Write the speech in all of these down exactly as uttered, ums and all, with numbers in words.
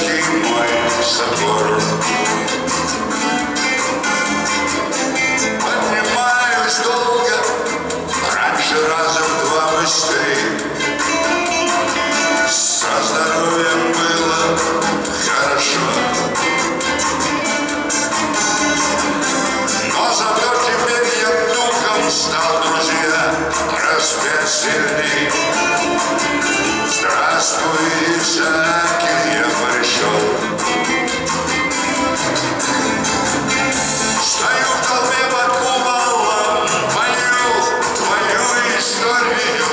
Невский мой собор. Поднимаюсь долго, раньше раза в два быстрее. Со здоровьем было хорошо, но зато теперь я духом стал, друзья, распять сильней. Здравствуй, Исаакин, я пришел. Стою в толпе под куполом, пою твою историю.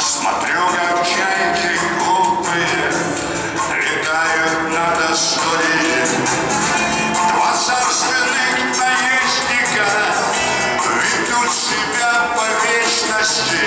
Смотрю, как чайки глупые летают над Асторией. Два царственных наездника ведут себя по вечности.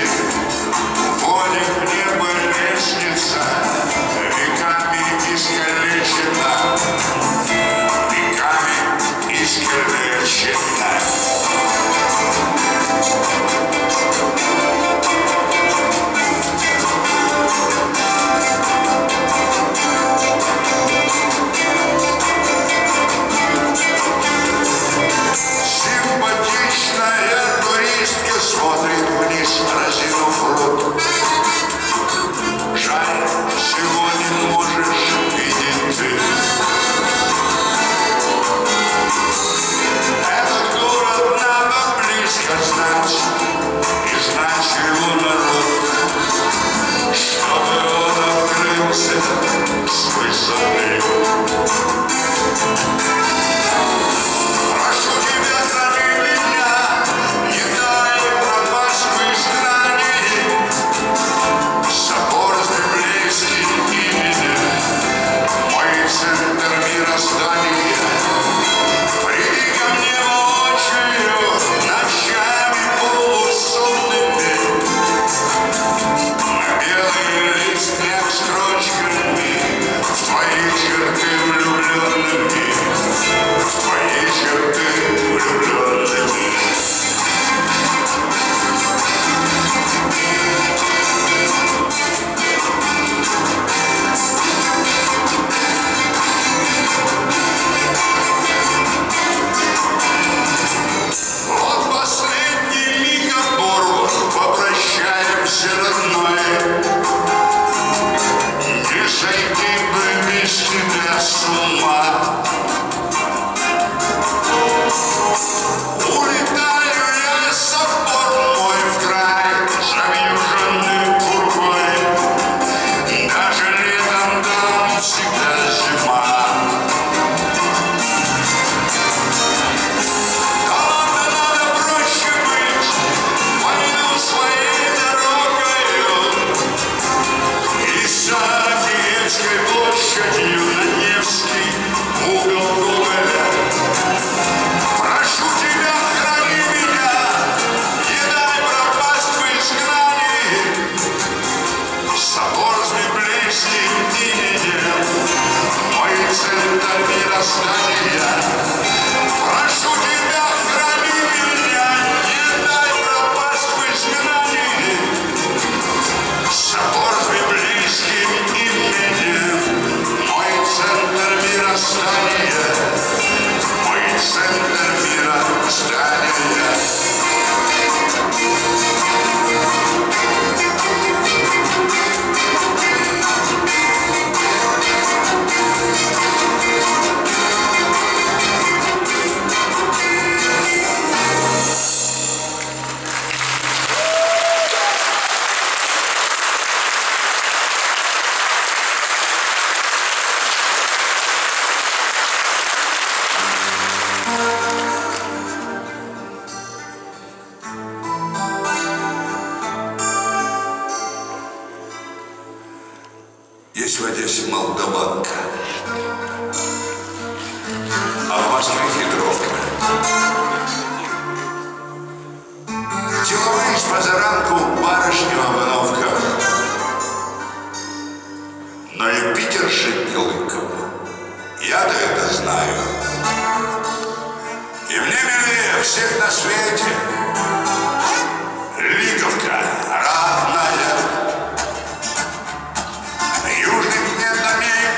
Южных нет на мире.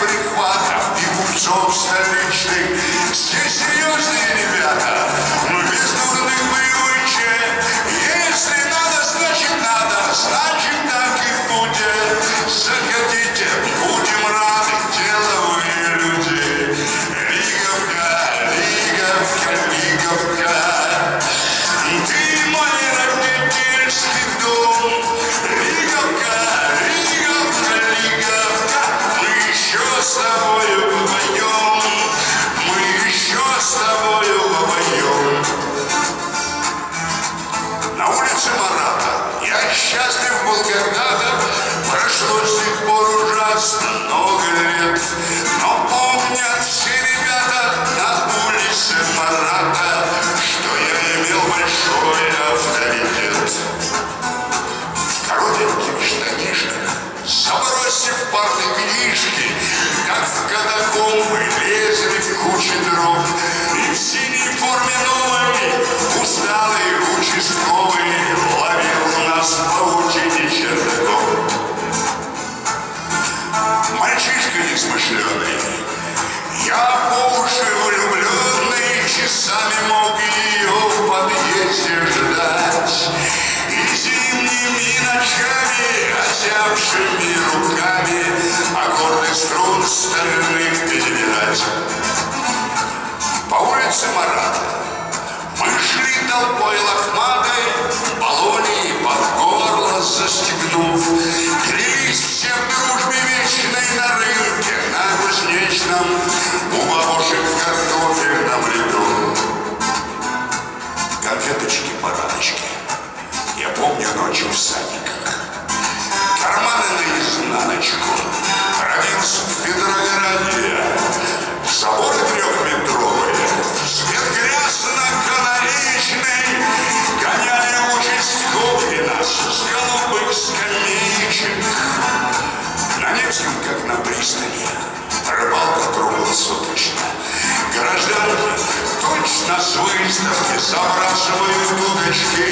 собственно личных. Здесь серьезные ребята, но без дурных привычек. Если надо, значит надо, значит так и будет. Заходите, будем рады, деловые люди. Лиговка, Лиговка, Лиговка. Ты мой родительский дом. Лиговка, Лиговка, Лиговка. Мы еще с тобою попоем. Мы еще с тобою попоем. На улице Марата я счастлив был когда-то. Прошло с тех пор ужасно много лет. Но помнят все ребята на улице Марата, что я имел большой авторитет. В коротеньких штанишках, забросив парты книжки, как в катакомбы мы лезли в кучу дров. И в синей форме новой усталый участковый ловил нас по паутине чердаков. Мальчишка несмышленый, я по уши влюбленный, часами мог ее в подъезде ждать. И зимними ночами, озябшими руками, аккорды струн стальных перебирать. По улице Марата мы шли толпой лохматой, баллони под горло застегнув. Клялись все в дружбе вечной на рынке, на кузнечном, у бабушек картофель на блину. Конфеточки-парадочки, я помню ночью в садиках. Карманы наизнаночку, родился в Петрограде. Соборы трехметровые, свет грязно-канаречный, гоняли участковые нас с голубых скамеечек. На Невском, как на пристани, рыбалка круглосуточно. Гражданки точно с выставки забрасывают удочки,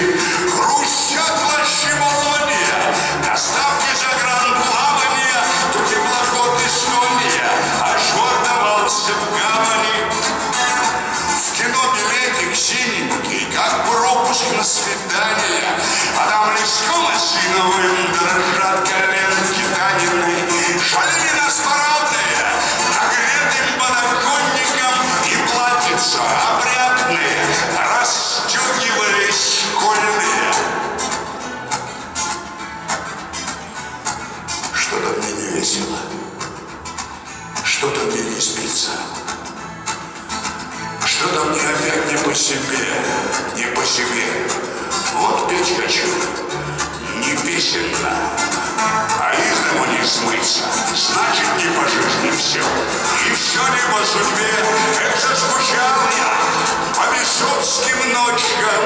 хрустят плащи молния, доставки загранплавания, то теплоход Эстония, а швартовался в гавани. В кино билетик синенький, как пропуск на свидание, а там леском осиновым дрожат коленки Таниной. Шальми нас парадные, нагретым подоконником, и платьица опрятные, расстегивались кольные. Что-то мне не весело, что-то мне не спится, что-то мне опять не по себе, не по себе. Вот петь хочу, не песенно, а из дому не смыться, значит не по жизни все. И все не по судьбе, это скучал я по бесовским ночкам.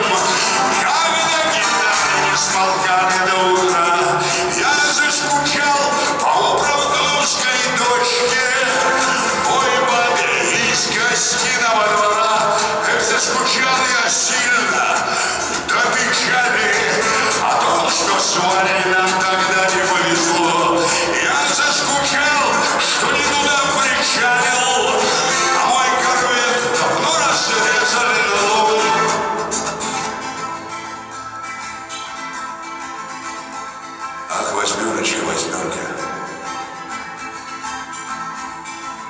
Я на гитаре не смолкал до утра, я заскучал по управдомской дочке. Ой, бабе из гостиного двора, это скучал я сильно до печали о том, что с Валей нам тогда не повезло. Я заскучал, что не туда причалил, а мой корвет давно разрезали на лоб. Ах, восьмерочка, восьмерка,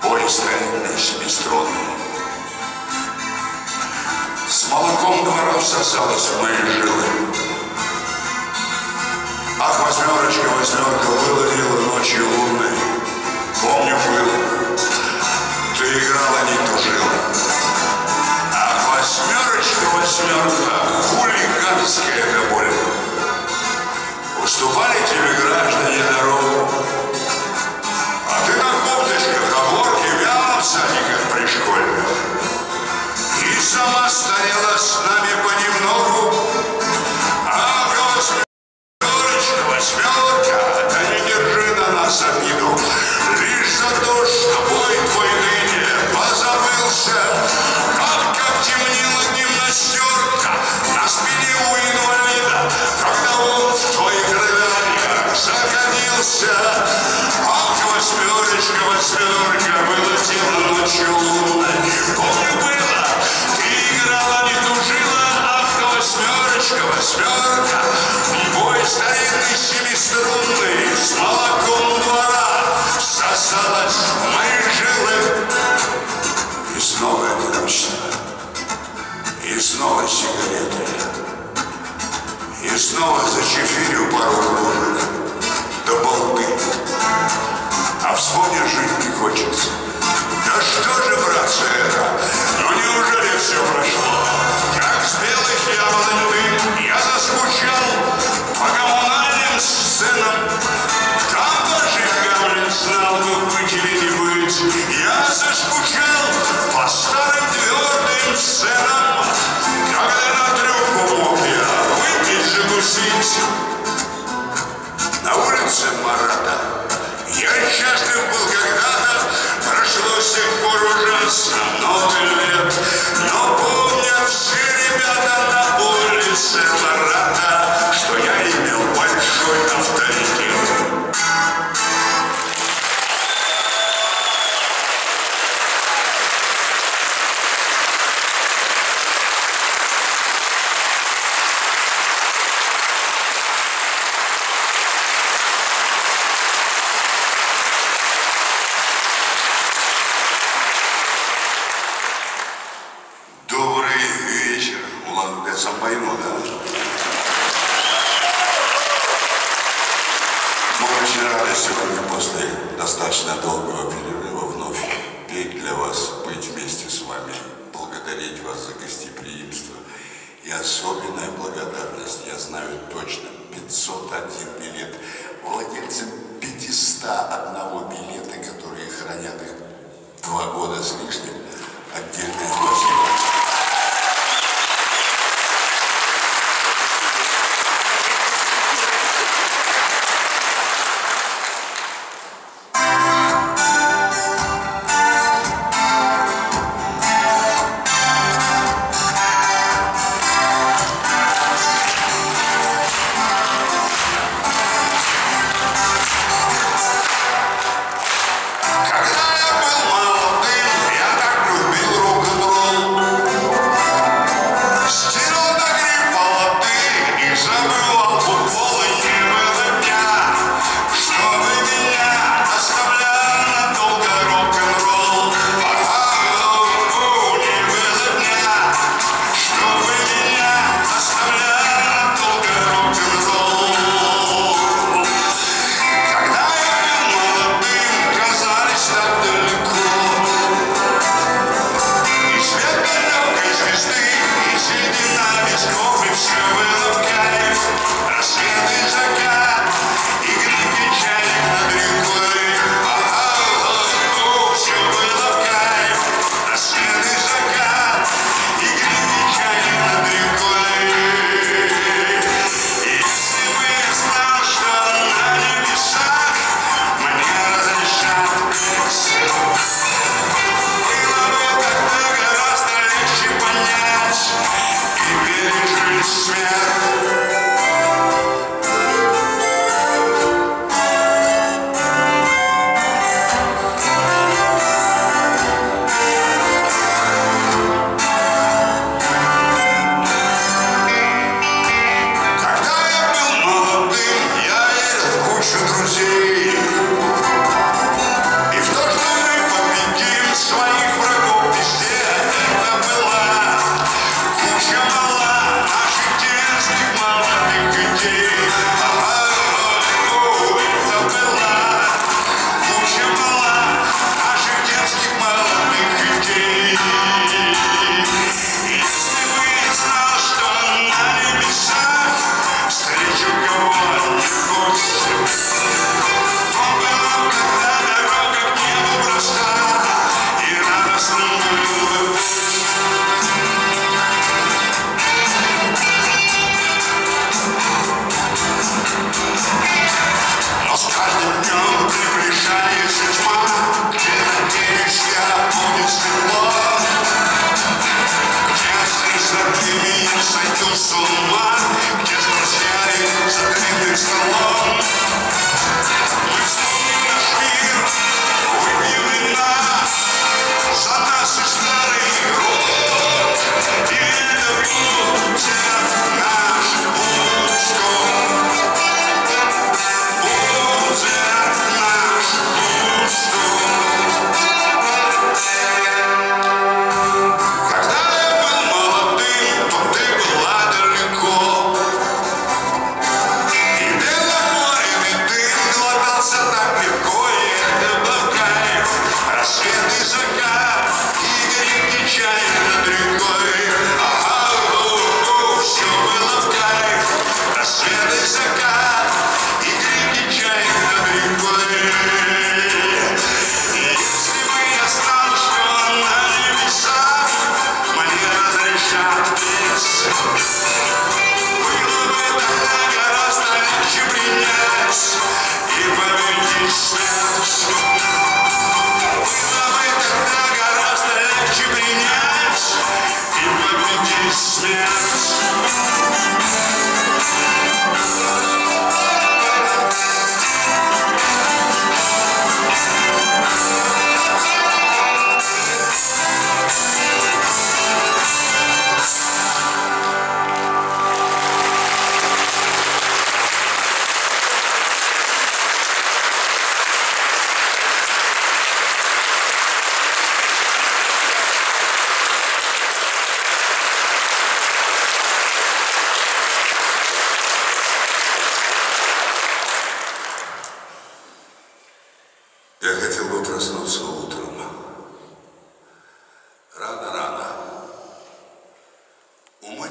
пористая, семиструнная, с молоком дворов сосалась в мои жилы. Ах, восьмерочка, восьмерка, выловила ночью луны. Помню, был, ты играла, не тужила. Ах, восьмерочка, восьмерка, хулиганская эта боль. Уступали тебе, граждане, дорогу, а ты на кофточках, оборке вяла в садиках пришкольных. И сама старела с нами понемногу. А восьмерочка, восьмерка, да не держи на нас обиду, лишь за то, что бой твой ныне позабылся. Как, как темнела гимнастерка на спине у инвалида, когда он в твоих рыданиях загонился. Ах, восьмерочка, восьмерка, было темно ночью. струны с молоком двора всосалась в мои жилы. И снова одиночество, и снова сигареты, и снова зачефирю пару кружек до балды. А вспомнишь, жить не хочется. Да что же, братцы, это? Ну неужели все прошло? Как с белых ям любви я заскучал по коммунальным сценам. Там даже Гамлет знал бы быть или не быть. Я заскучал по старым твердым сценам, когда на трёпку мог я выпить, закусить. На улице Марата я счастлив был когда-то, прошло с тех пор ужасно много лет, но помнят все ребята на улице Марата, что я имел большой авторитет. Stop.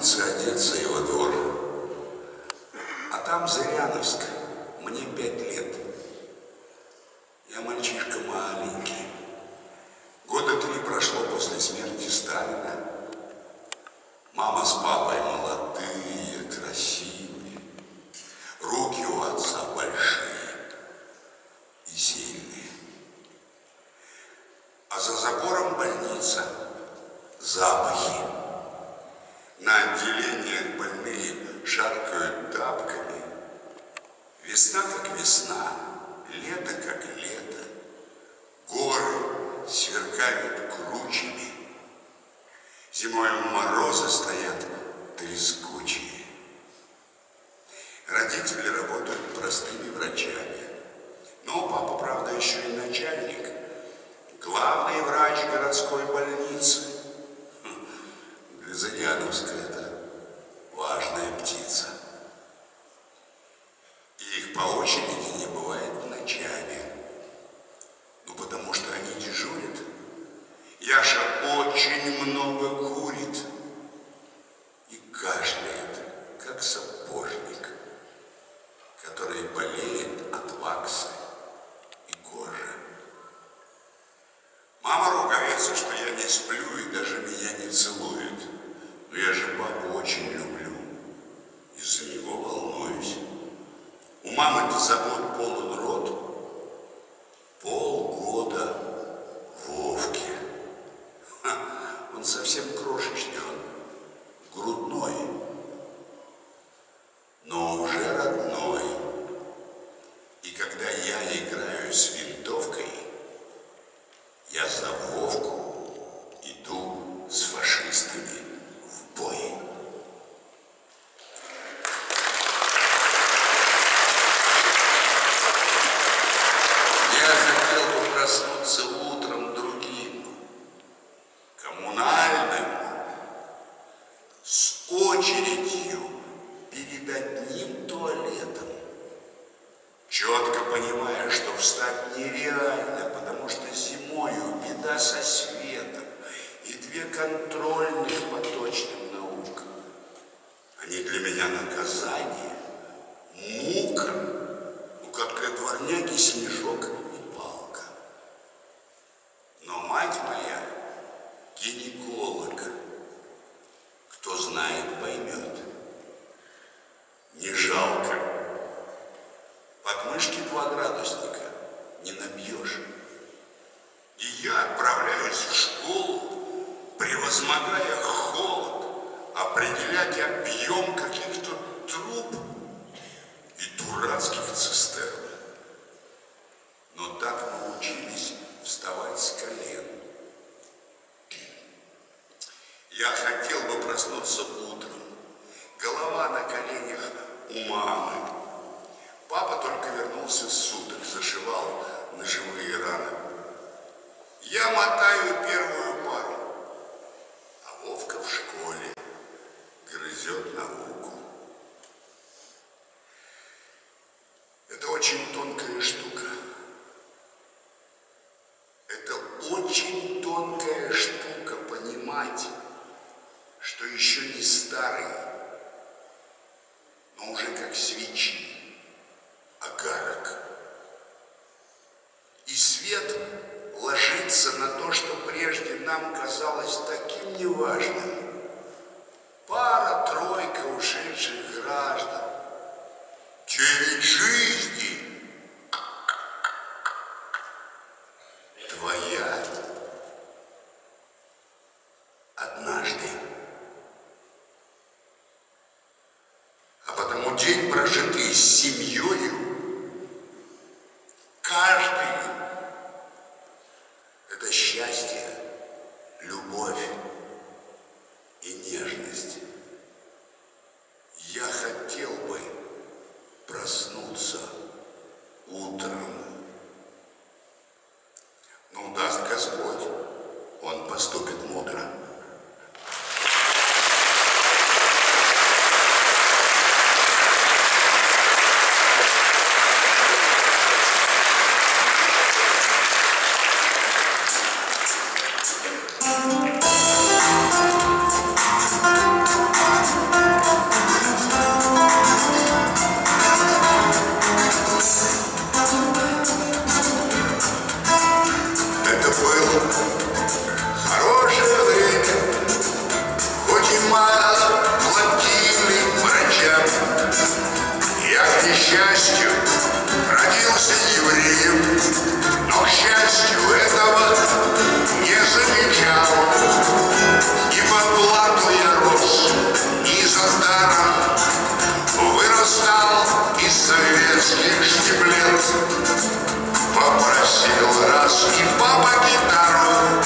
улицы Одесса, его двор. А там Зыряновск, мне пять лет. Я мальчишка маленький. Года три прошло после смерти Сталина. Мама с папой молодые, красивые. Руки у отца большие и сильные. А за забором больница. Запахи. На отделениях больные шаркают тапками. Весна как весна, лето как лето. Горы сверкают кручами. Зимой морозы стоят трескучие. Родители работают простыми врачами. Но папа, правда, еще и начальник. Главный врач городской больницы. Для Зыряновска это важная птица. И их по очереди не бывает ночами. Ну, потому что они дежурят. Яша очень много курит и кашляет, как сапожник, который болеет от вакса и кожи. Мама ругается, что я не сплю и даже меня не целует. Но я же папу очень люблю и за него волнуюсь. У мамы-то забот полон рот. Полгода Вовки. Ха, он совсем крошечный, он грудной, но уже родной. И когда я играю с винтовкой, я за Вовку иду с фашистами в бой. День, прожитый с семьей, каждый – это счастье, любовь и нежность. Я хотел бы проснуться утром. Но даст Господь, Он поступит мудро. Thank you. папа гитару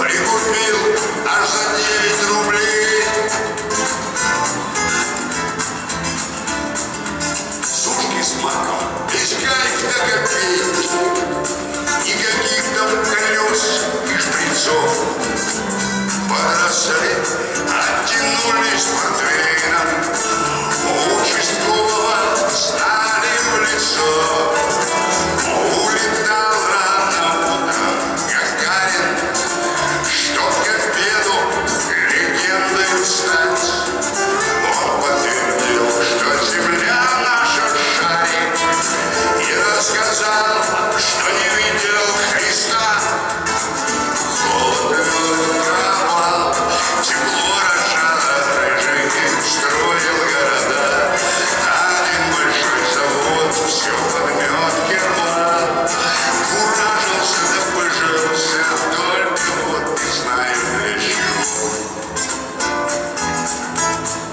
прикупил аж за девять рублей. Сушки с маком, печкарик до копейки, никаких там колес и шприцов. Подросли, оттянулись портвейном, у участкового стали в лицо. Улетал рано утром Гагарин, чтоб к обеду легендой стать. Он подтвердил, что земля наша шарик, и рассказал, что не видел Христа. Холод был пропал, тепло рожало рыжики, строил города. Один большой завод все подмет Герман. Куражился да пыжился, только вот не знаем для чего.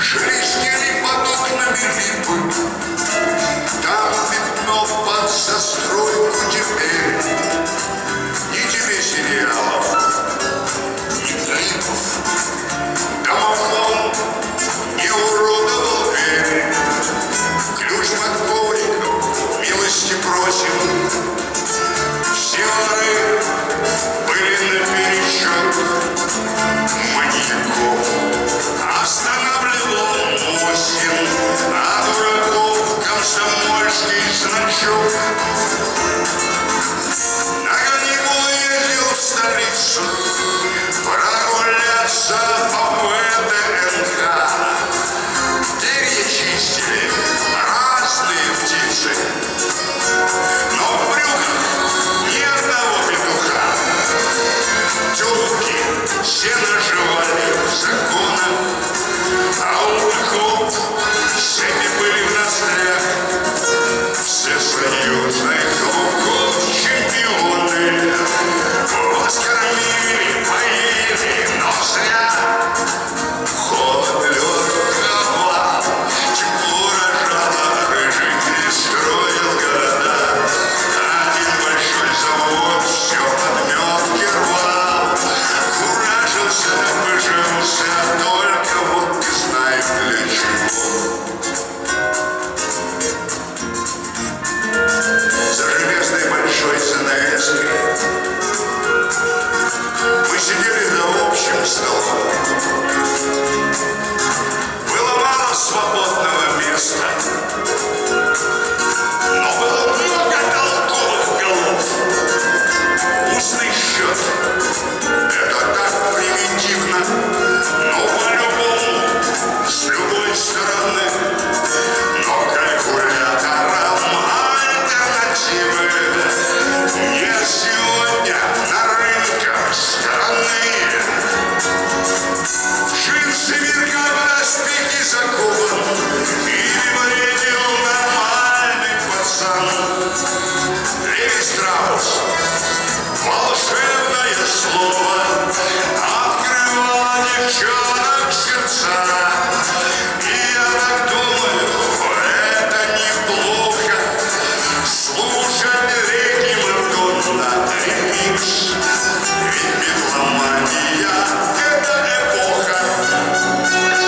Шли снели потокнами липы, там пятно под застройку теперь. Ни тебе сериалов, ни клипов, домофон не уродовал дверь. Ключ подковников милости просим, все воры были наперечет. Маньяков останавливал Мосин, а дураков комсомольский значок. На каникулы ездил в столицу прогуляться по ВДНХ. Деревья чистили разные птицы, но в брюках ни одного петуха. Тёлки все наживали законом, а у мужиков цепи были в ноздрях. Всесоюзные клубков чемпионы вас кормили, поели, но зря. Холод, лёд, кабан, тепло рожало рыжики, строил города. Один большой завод все подмёт Герман. Куражился да пыжился, только вот не знает для чего. За железной большой занавеской мы сидели за общим столом. Было мало свободного места, но было много толковых голов. Устный счет – это так примитивно, но по-любому с любой стороны. Но калькуляторам альтернативы не сегодня на рынках страны. Джинсы Мирка в доспехе закован, или вредил нормальный пацан. Леви Страус, волшебное слово, открывало девчонок сердца. И я так думаю, это неплохо слушать ритм Донна ремикс. Ведь меломания – это эпоха. Thank you.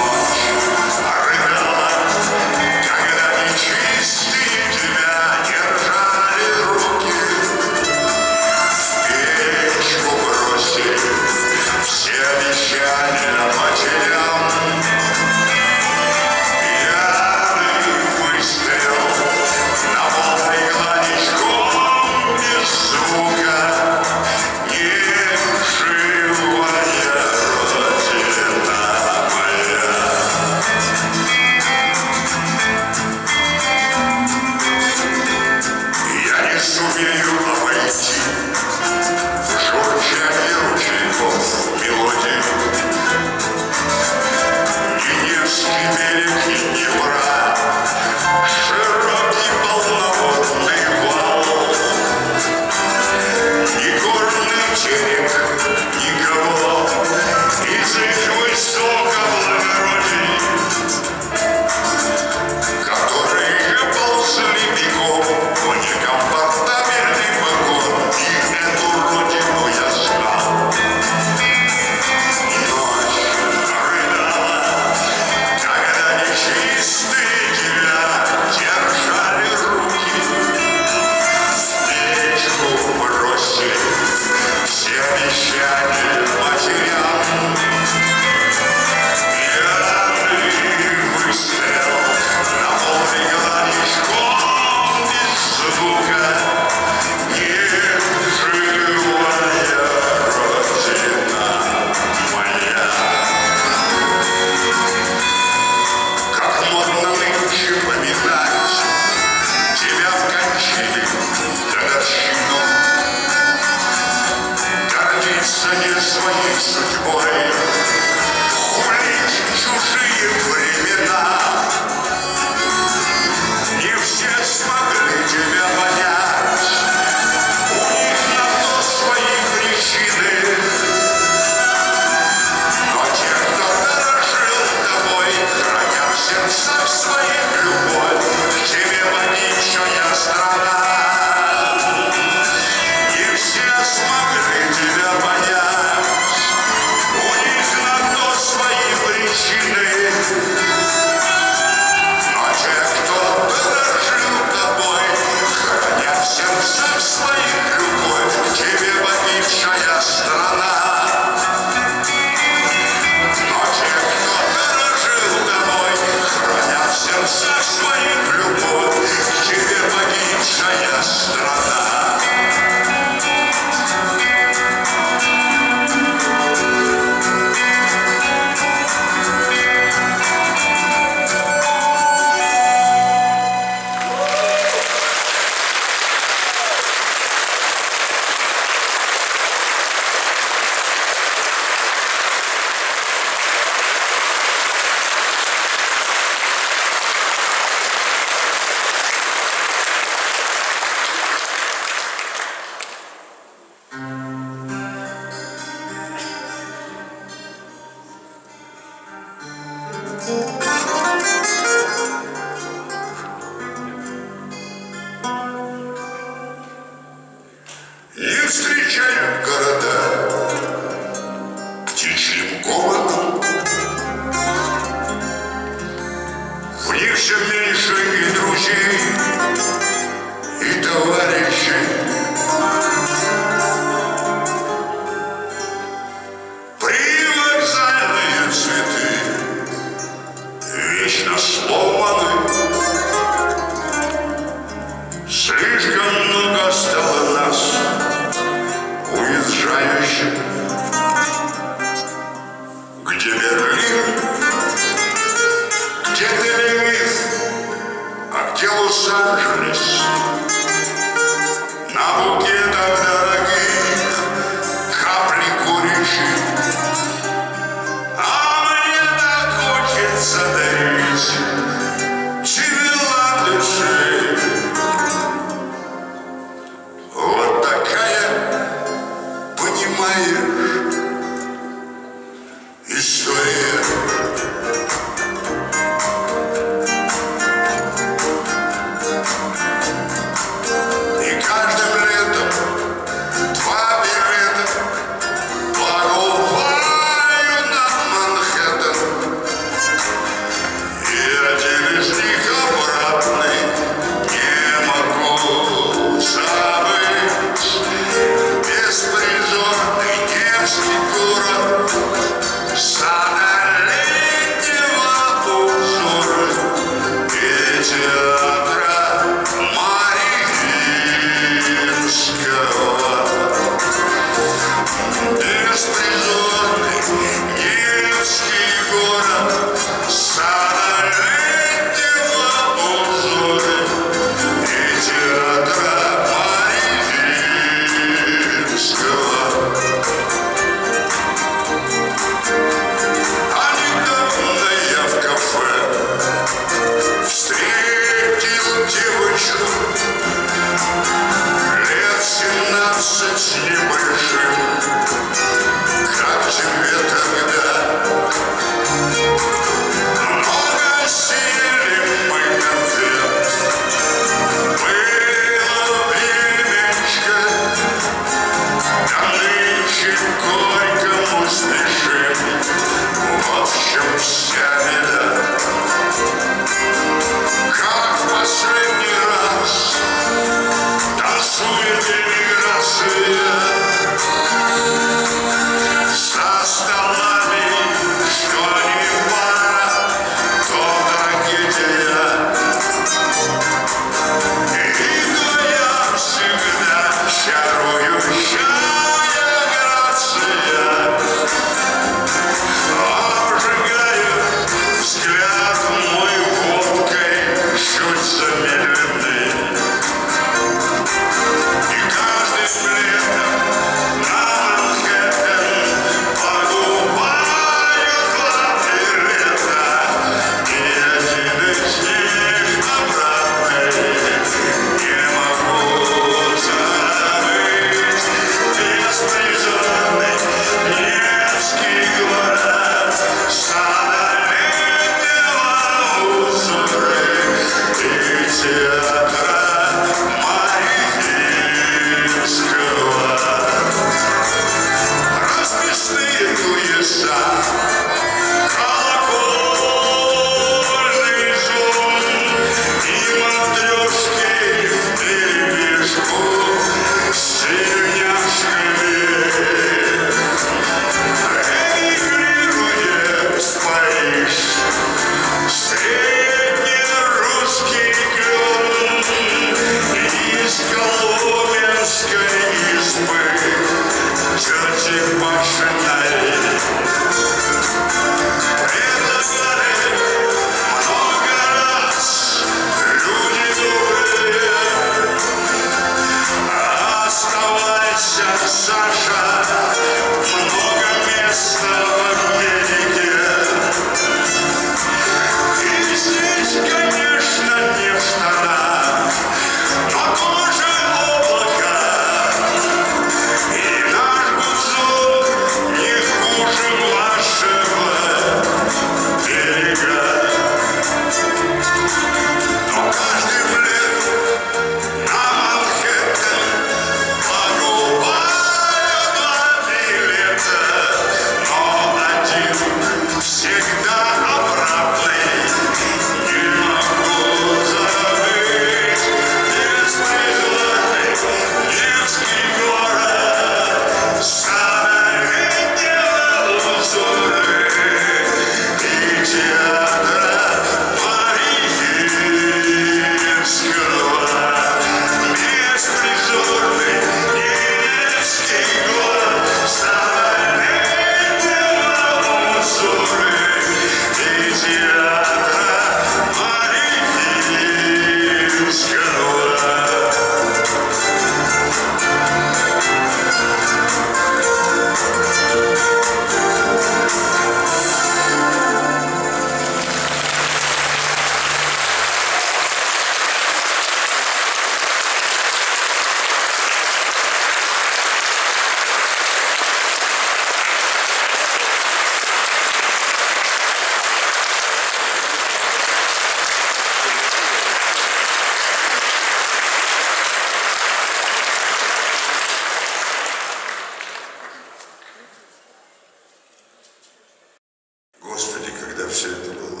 все это было.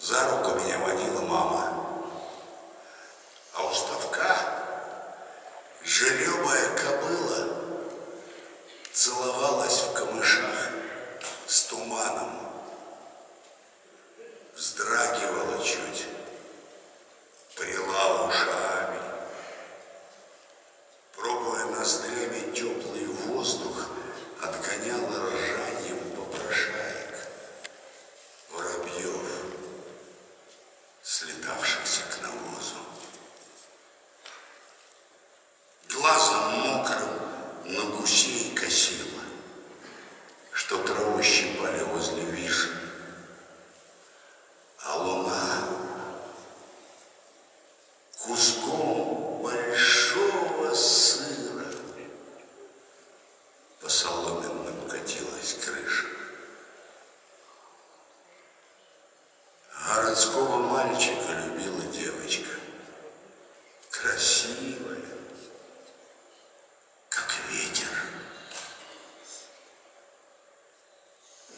За руку меня водила мама, а у ставка жеребая кобыла целовалась в камышах с туманом, вздрагивала чуть, прила ушами, пробуя ноздрями теплый воздух, отгоняла ржанием попрошаек, воробьев, слетавшихся к навозу. Глазом мокрым на гусей косила, что траву щипали возле вишни, а луна куском большого сыра по соломенным катилась крыша. Городского мальчика любила девочка, красивая, как ветер.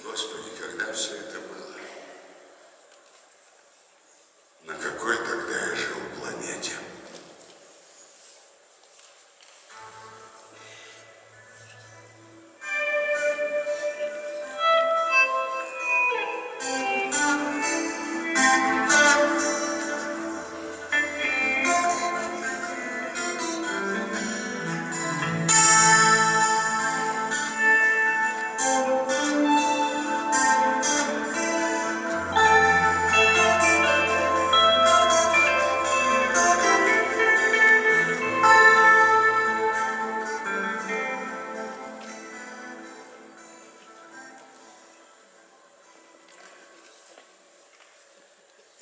Господи, когда все это было? На какой тогда я жил планете?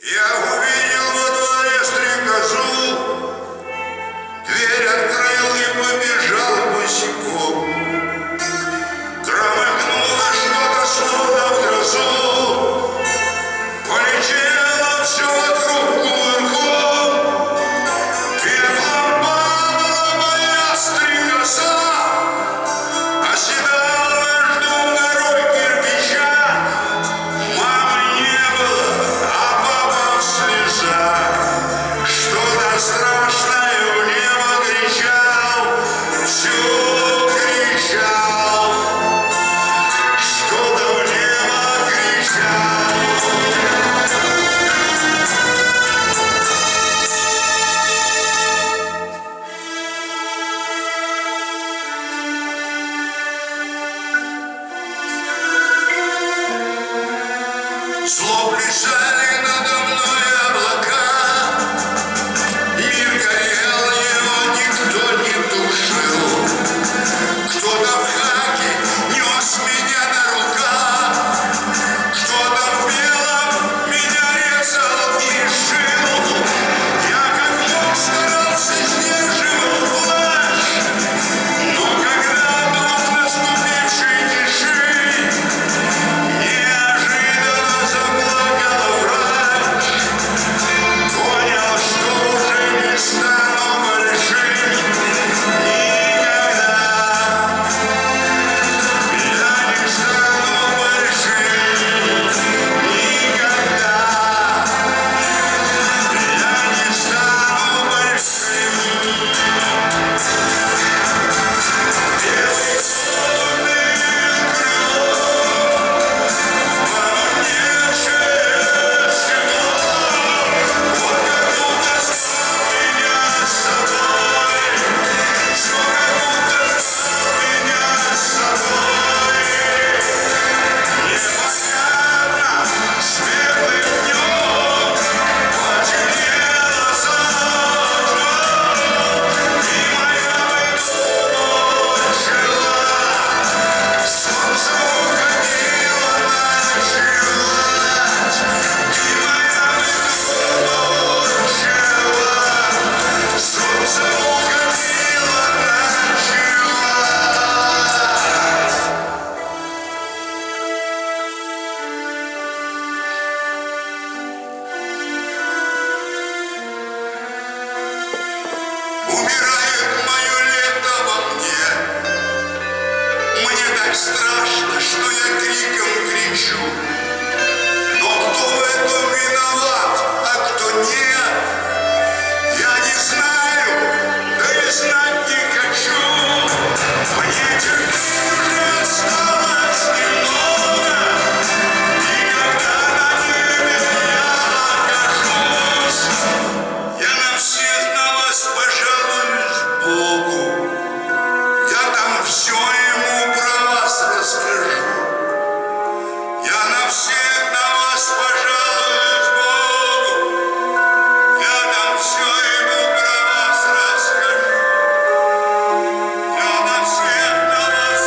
All right. так страшно, что я криком кричу. Но кто в этом виноват, а кто нет, я не знаю, да и знать не хочу. Мне терпеть уже осталось немного, и когда на небе я окажусь, я на всех на вас пожалуюсь Богу. Я там все ему про вас расскажу. Я на всех на вас пожалуюсь Богу. Я там все ему про вас расскажу. Я на всех на вас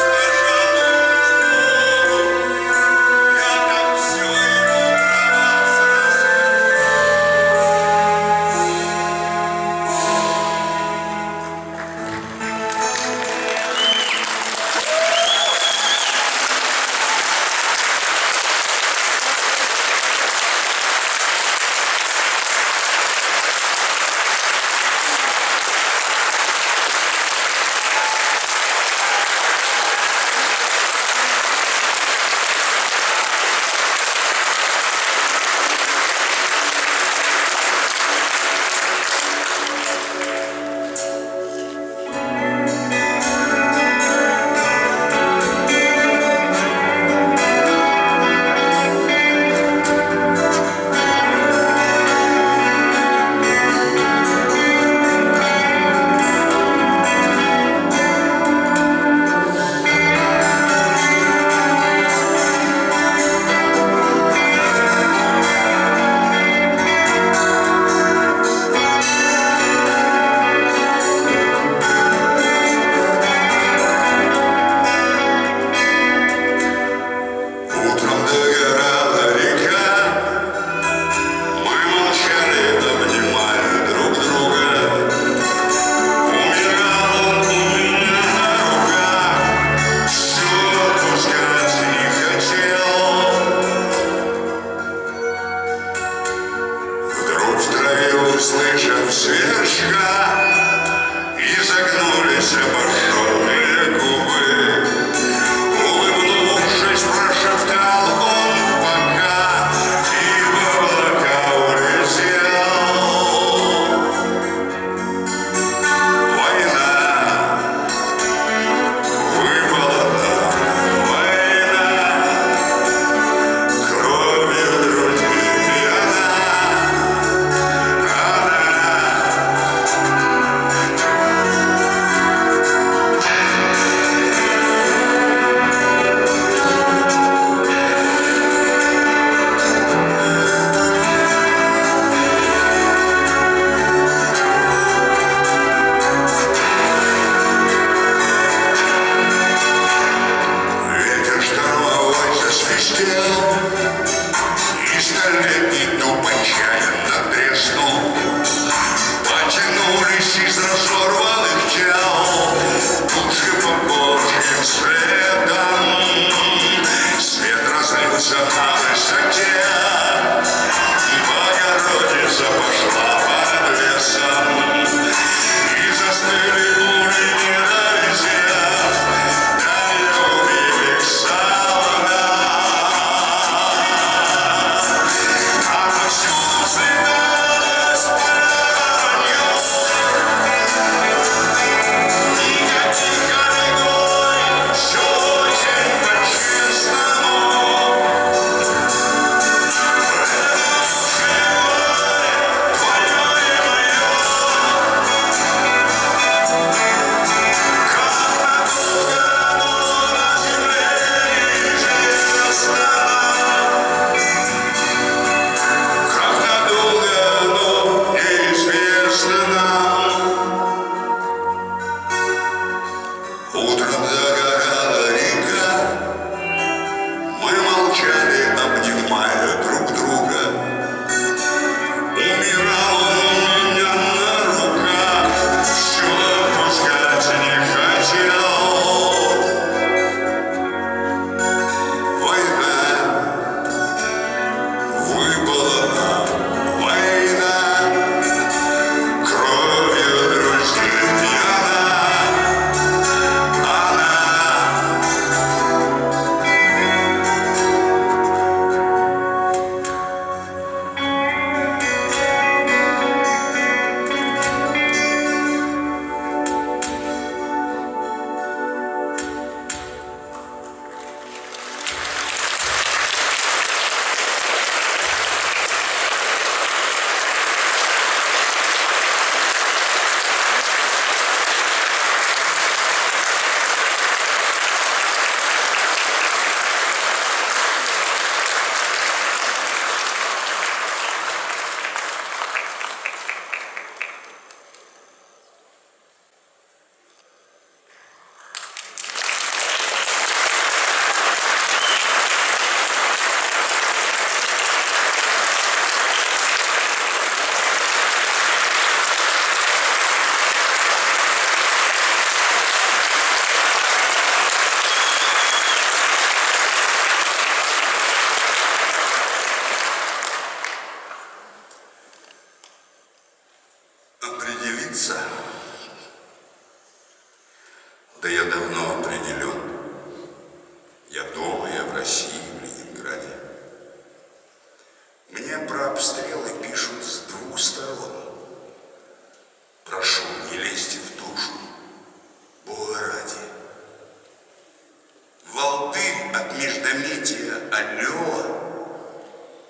динамития аллео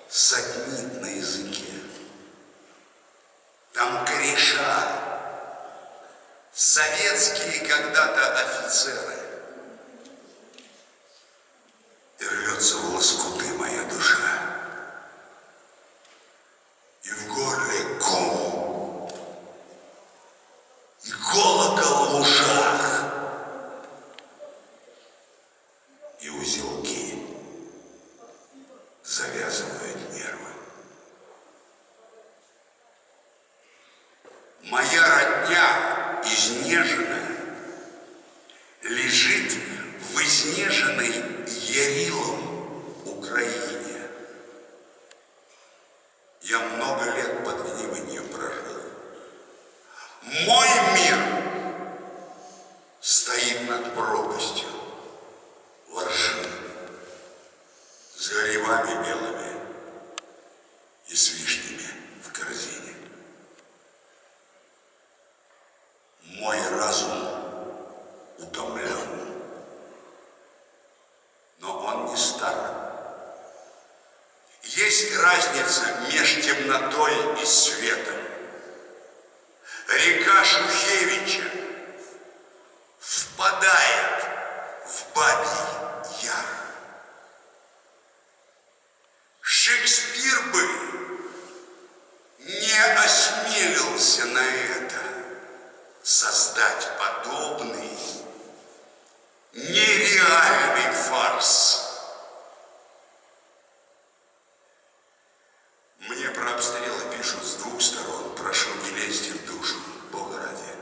саднит на языке. Там кореша, советские когда-то офицеры. И рвется в лоскуты моя душа. И в горле ком, и колокол в ушах, и узелки завязывают нервы. Моя родня изнеженная лежит в изнеженной Ярилом Украине. Я много лет под вниманием прожил. Мой мир стоит над пропастью ложин с грибами белыми и с вишнями в корзине. Мой разум утомлен, но он не стар. Есть разница между темнотой и светом. Река Шухевича впадает в Бабий Яр. Шекспир бы не осмелился на это создать подобный нереальный фарс. Мне про обстрелы пишут с двух сторон. Прошу, не лезьте в душу, Бога ради.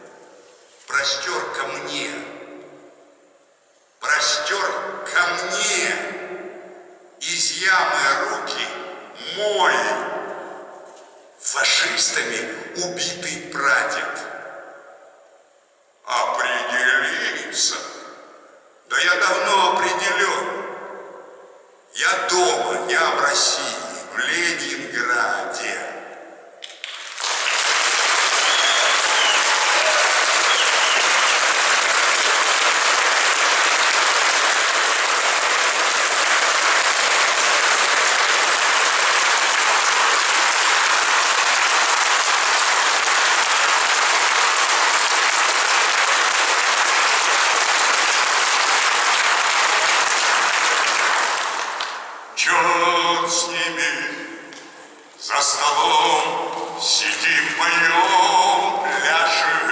Простер ко мне, простер ко мне из ямы руки мой фашистами убитый прадед. Определиться. Да я давно определен. Я дома, я в России, в Ленинграде. Черт с ними, за столом сидим, поем, пляшем.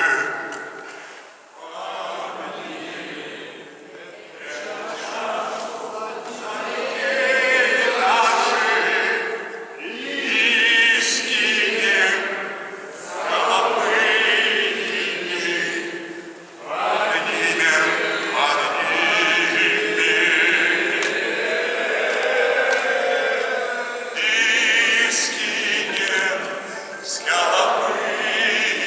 Scalabrini.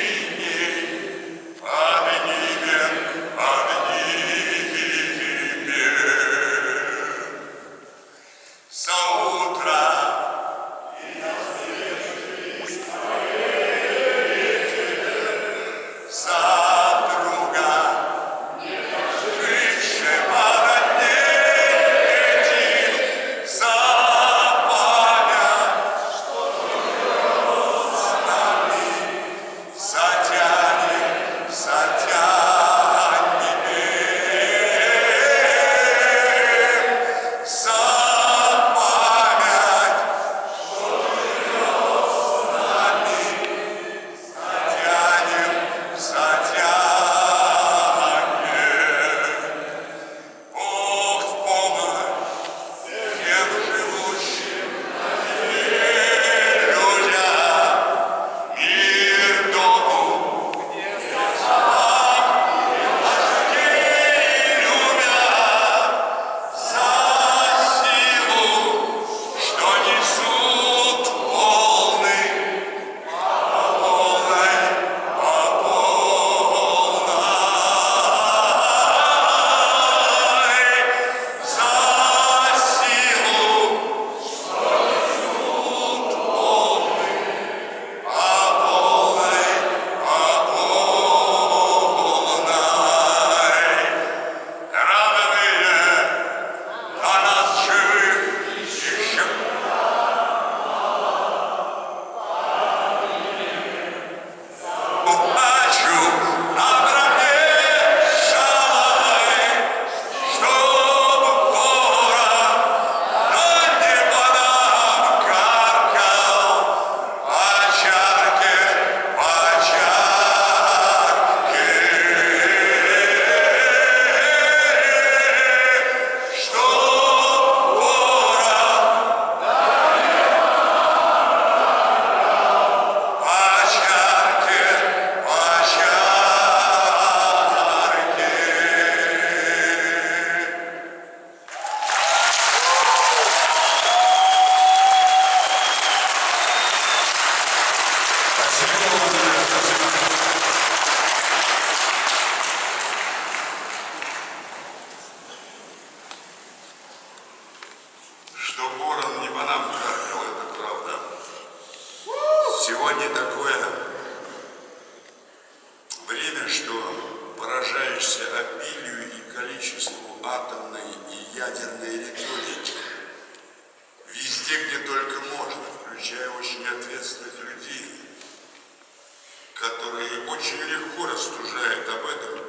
что ворон не по нам каркал, это правда. Сегодня такое время, что поражаешься обилию и количеству атомной и ядерной риторики. Везде, где только можно, включая очень ответственных людей, которые очень легко рассуждают об этом.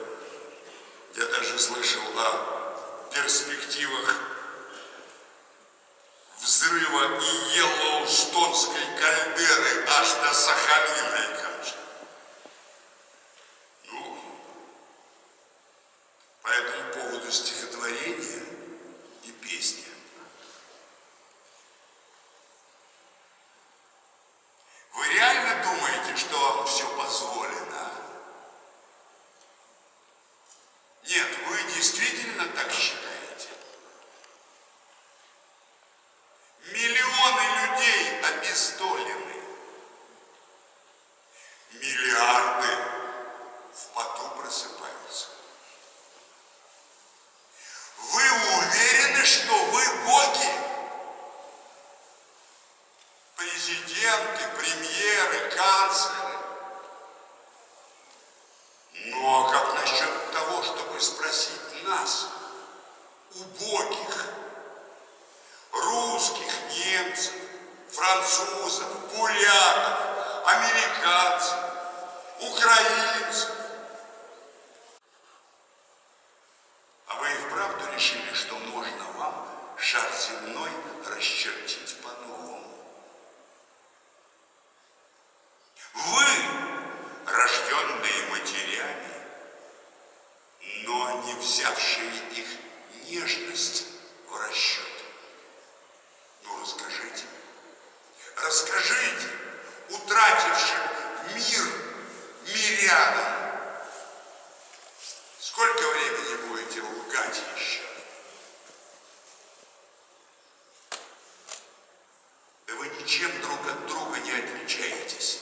Я даже слышал о перспективах взрыва и Йеллоустонской кальдеры аж до Сахалина и Камчатки. Ну, по этому поводу стихотворения и песни. Вы реально думаете, что вам все позволено? Нет, вы действительно так считаете? Миллионы людей обездолены, миллиарды в поту просыпаются. Вы уверены, что вы боги? Президенты, премьеры, канцлеры. Но как насчет того, чтобы спросить нас, убогих, русских, немцев, французов, бурятов, американцев, украинцев? А вы и вправду решили, что можно вам шар земной расчертить по-новому? Вы, рожденные матерями, но не взявшие их нежность в расчет. Ну расскажите, расскажите утратившим мир мирянам, сколько времени будете лгать еще? Да вы ничем друг от друга не отличаетесь.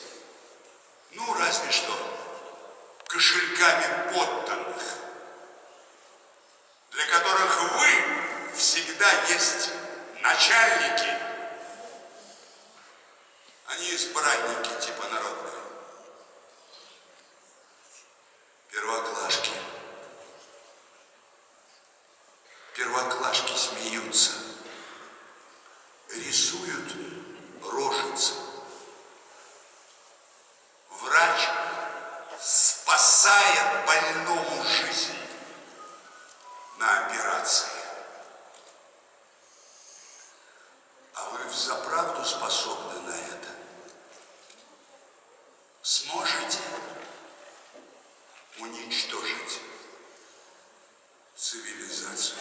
Ну, разве что кошельками подданных, для которых вы всегда есть начальники, а не избранники типа народные. Первоклашки. Первоклашки смеются, рисуют рожицы. Врач спасает больному жизнь на операции. А вы взаправду способны на это? Сможете уничтожить цивилизацию?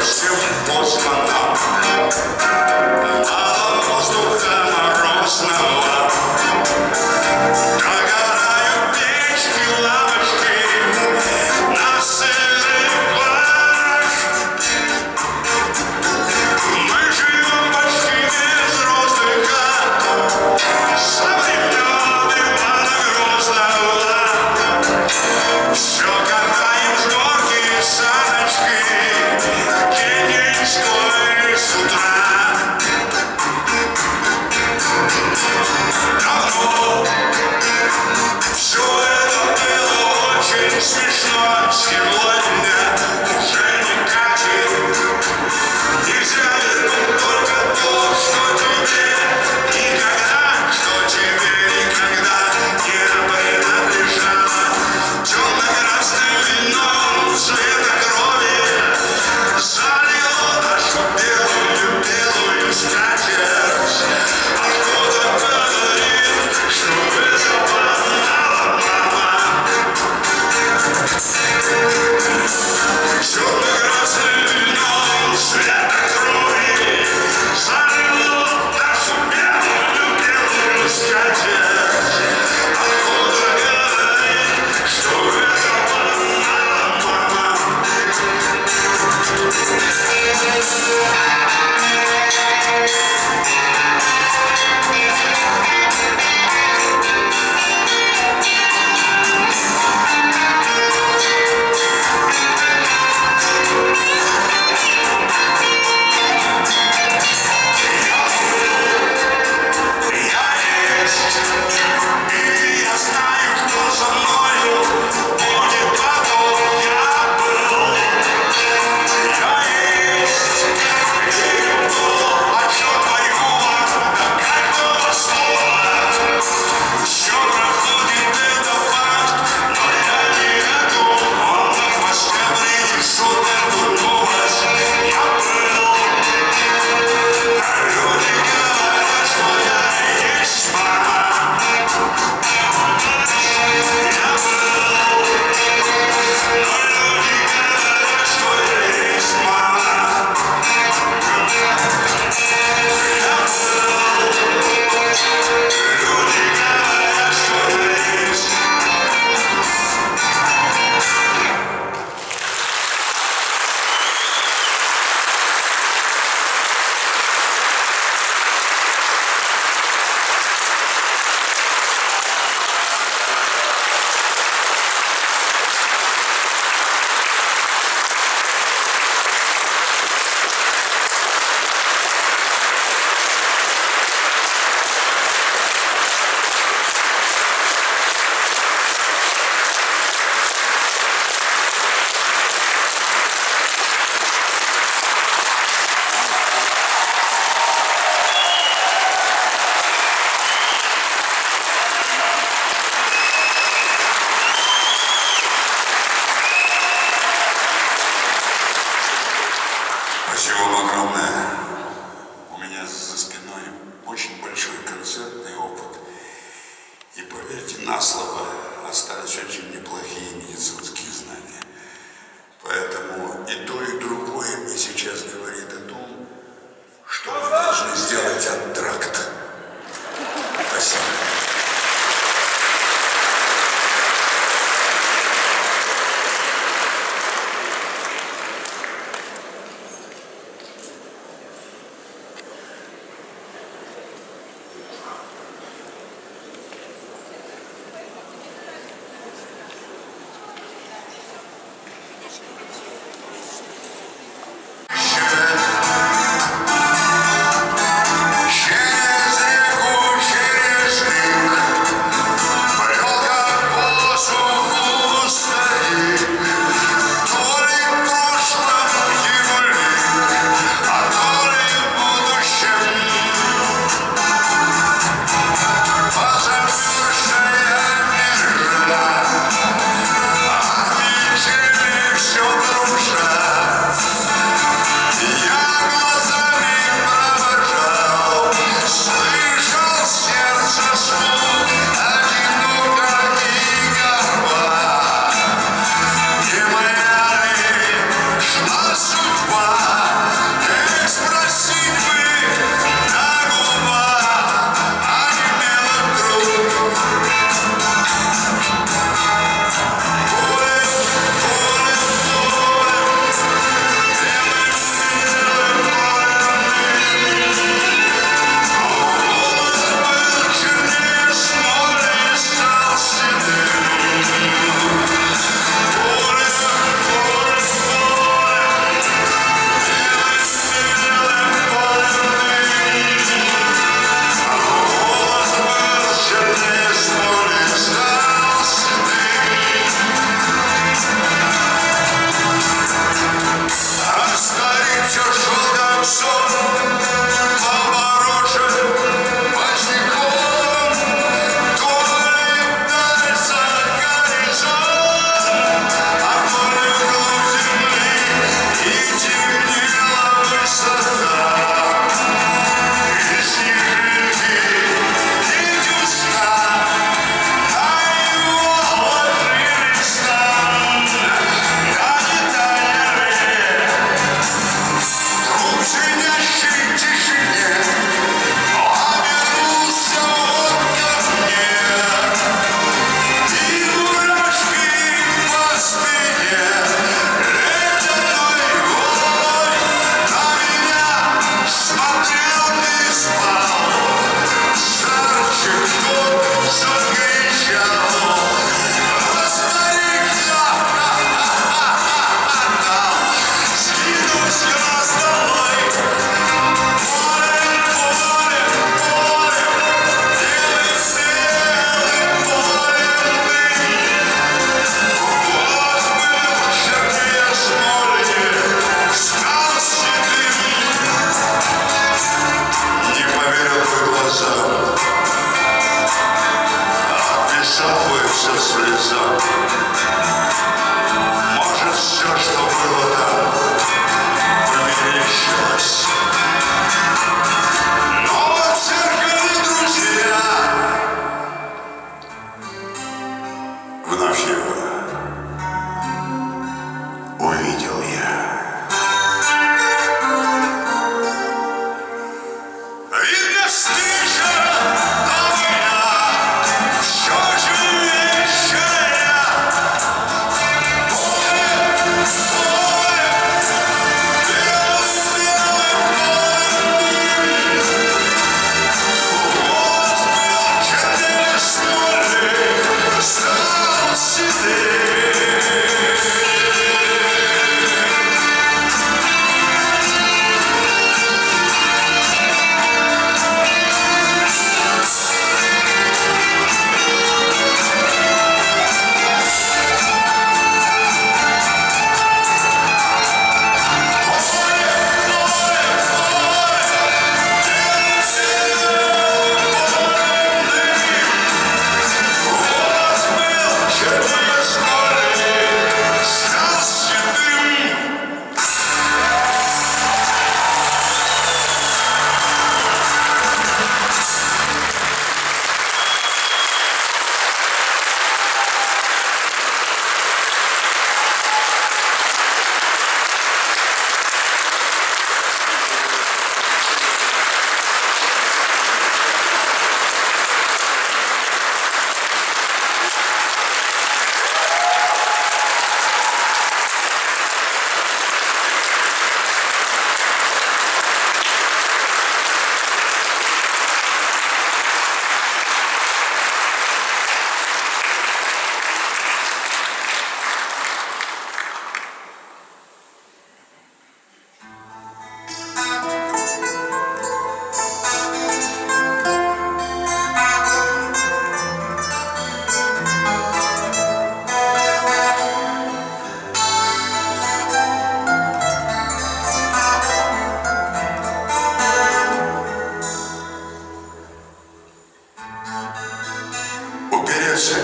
Все пошло нам. Мало воздуха.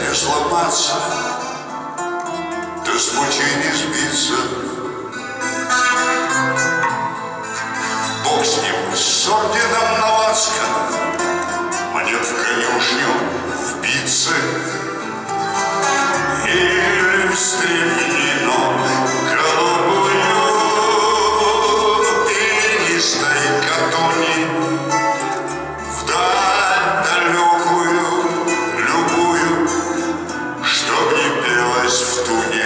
Не сломаться, да с пути не сбиться. Бог с ним, с орденом на ласках, мне в конюшню вбиться. Или в стремнину голубую перенистой катуни вдаль далекую. В туне.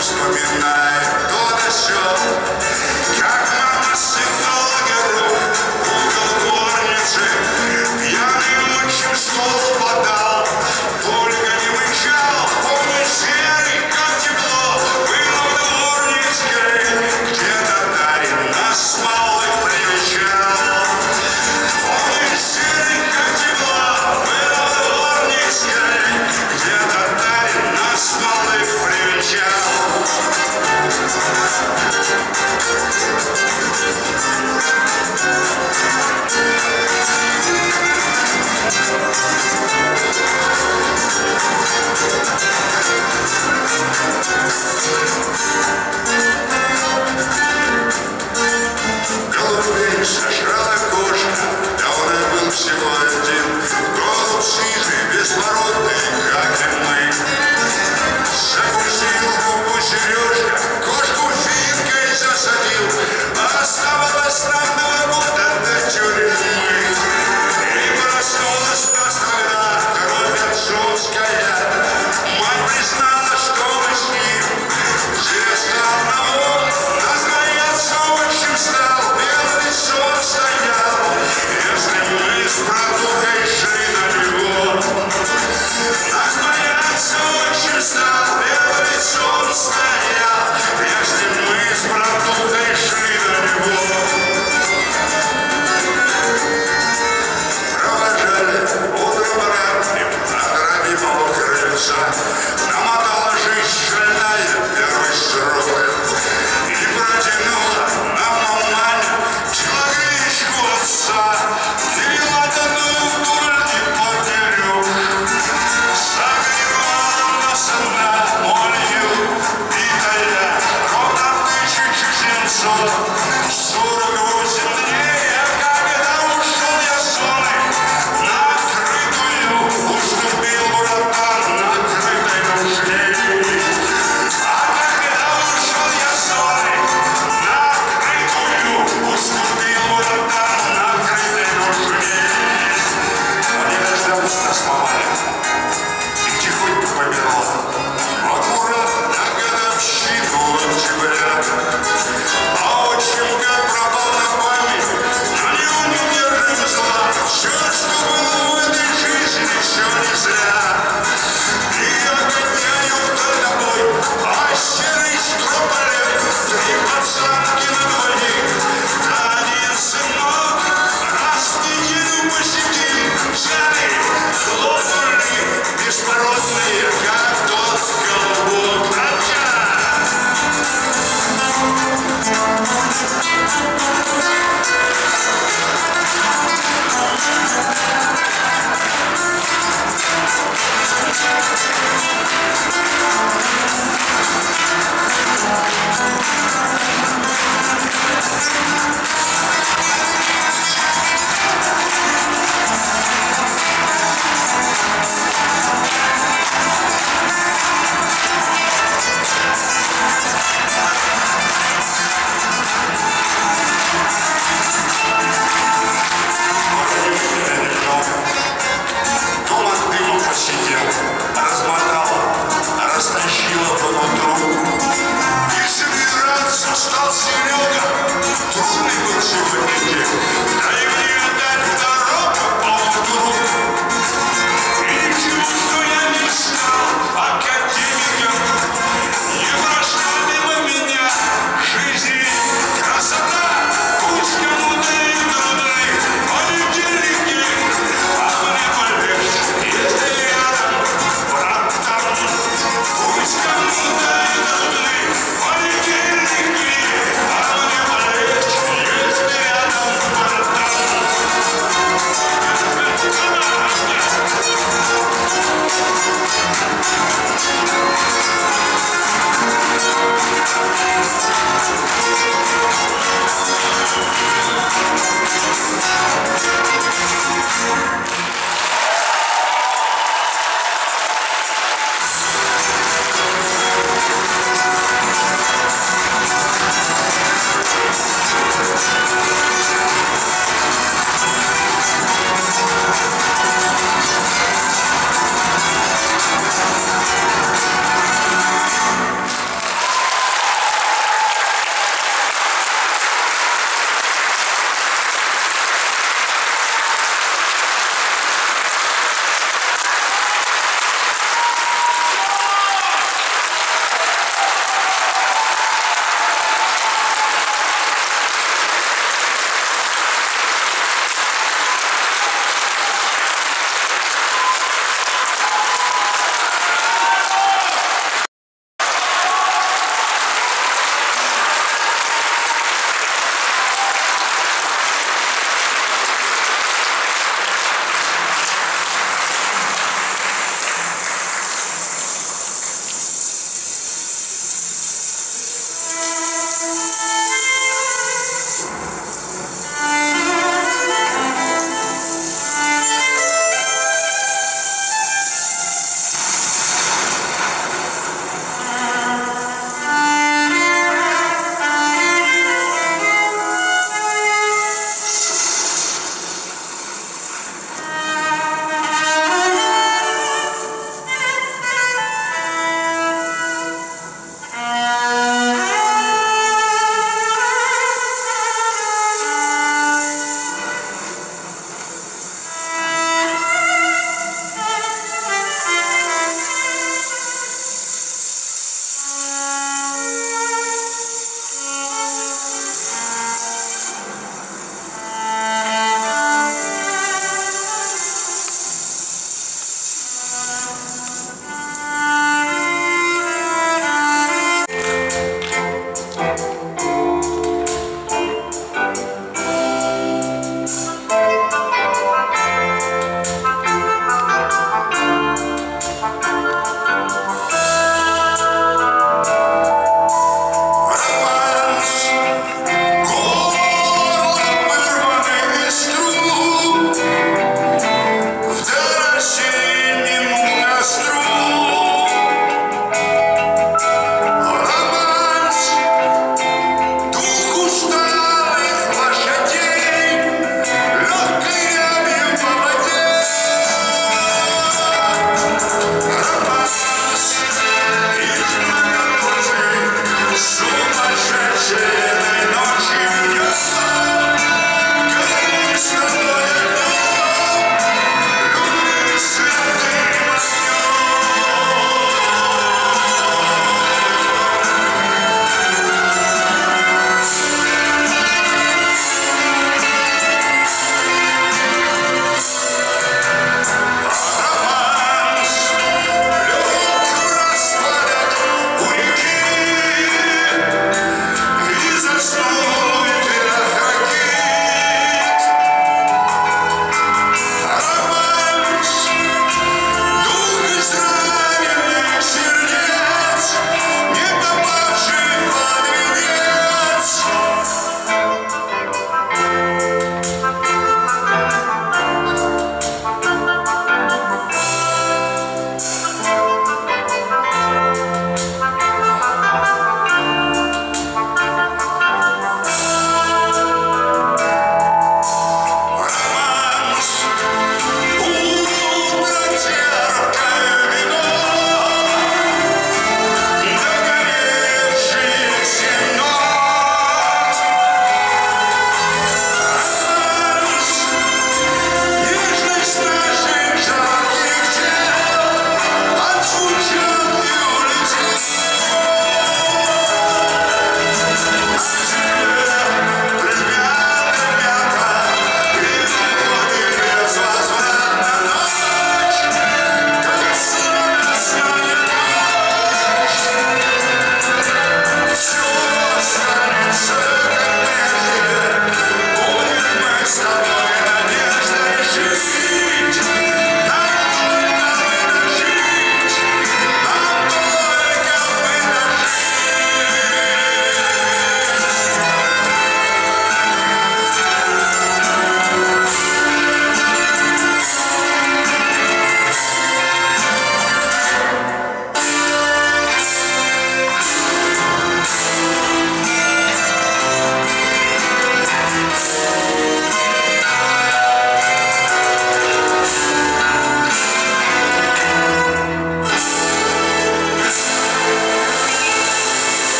Вспоминает, кто дошел, как мама сыпала горох.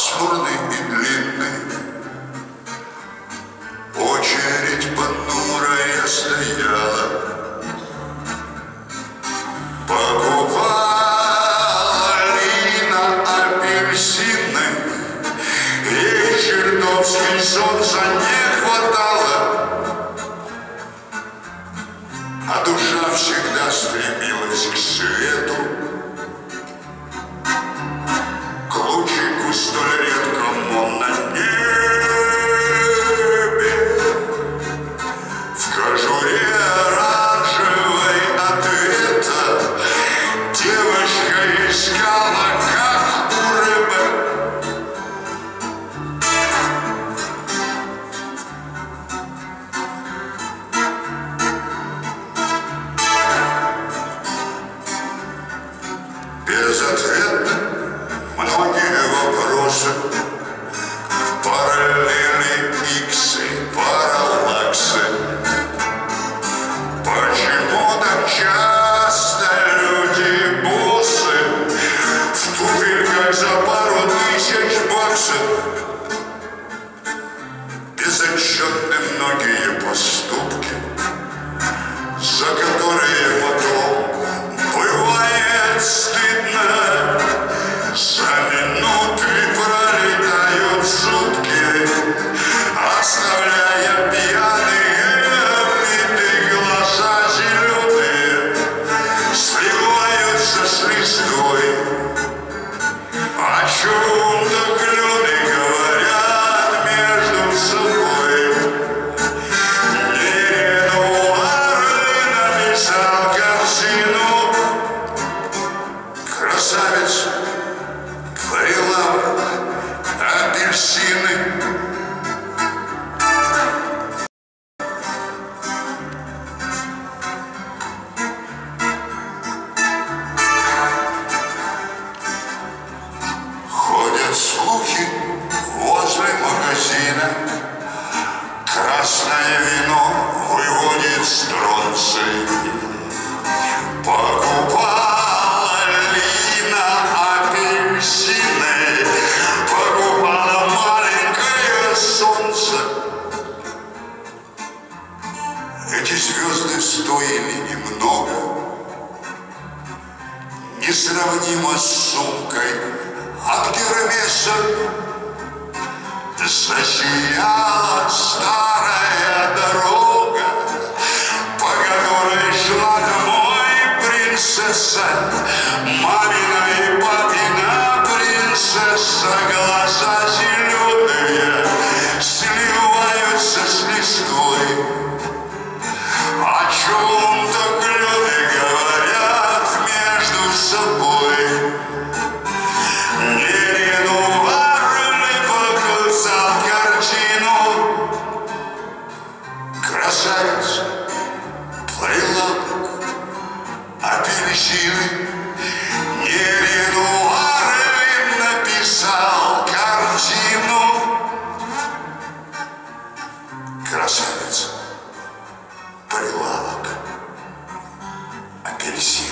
пасмурный и длинный. Очередь понурая стояла, покупала Алина апельсины, ей чертовски солнца не хватало, а душа всегда стремилась к свету. Столь редко он на небе, в кожуре оранжевой ответа девушка искала, как у рыбы. Безответно многие параллели, иксы, параллаксы. Почему так часто люди босы в туфельках за пару тысяч баксов? Безотчетны многие поступки, за которые потом бывает стыдно. За минуты пролетают сутки, оставляя пьяные виды, глаза зеленые сливаются с листвой. О чем-то люди говорят между собой. Ренуар написал картину «Красавец». Прилавок, апельсины. Ходят слухи возле магазина. Красное вино выводит стронцы. Покупала Алина апельсины. Эти звезды стоили немного, несравнимо с сумкой от Гермеса. Засияла старая дорога, по которой шла домой принцесса, мамина и папина принцесса, глаза зеленые сливаются с листвой. О чем-то люди говорят между собой. Неренуарный показал картину «Красавец, прилавок, апельсины». Неренуарный написал картину «Красавец, прилавок, апельсины».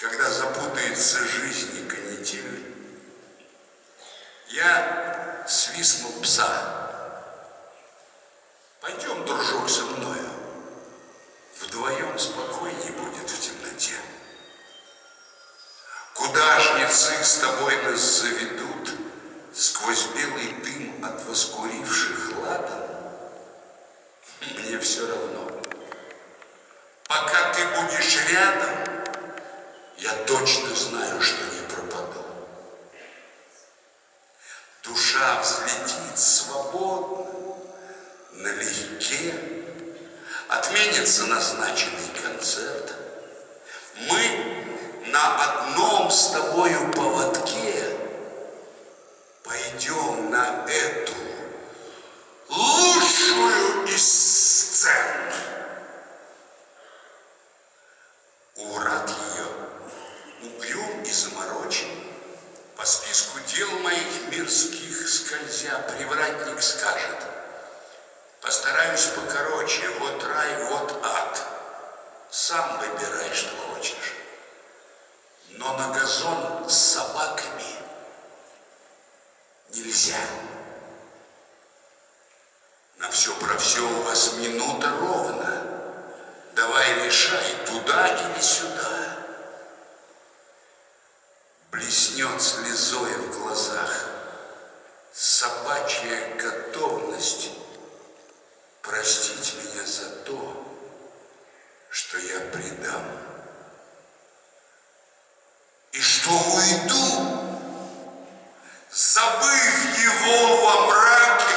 Когда запутается жизнь и канитель, я свистнул пса. Пойдем, дружок, со мною, вдвоем спокойней будет в темноте. Кудашницы с тобой нас заведут сквозь белый дым от воску. рядом, я точно знаю, что не пропаду. Душа взлетит свободно, налегке, отменится назначенный концерт. Мы на одном с тобою поводке пойдем на эту лучшую из сцен. Урод ее, угрюм и заморочен, по списку дел моих мирских скользя, привратник скажет: постараюсь покороче, вот рай, вот ад, сам выбирай, что хочешь. Но на газон с собаками нельзя. На все про все у вас минута ровно. Давай решай, туда или сюда. Блеснет слезой в глазах собачья готовность простить меня за то, что я предам. И что уйду, забыв его во мраке,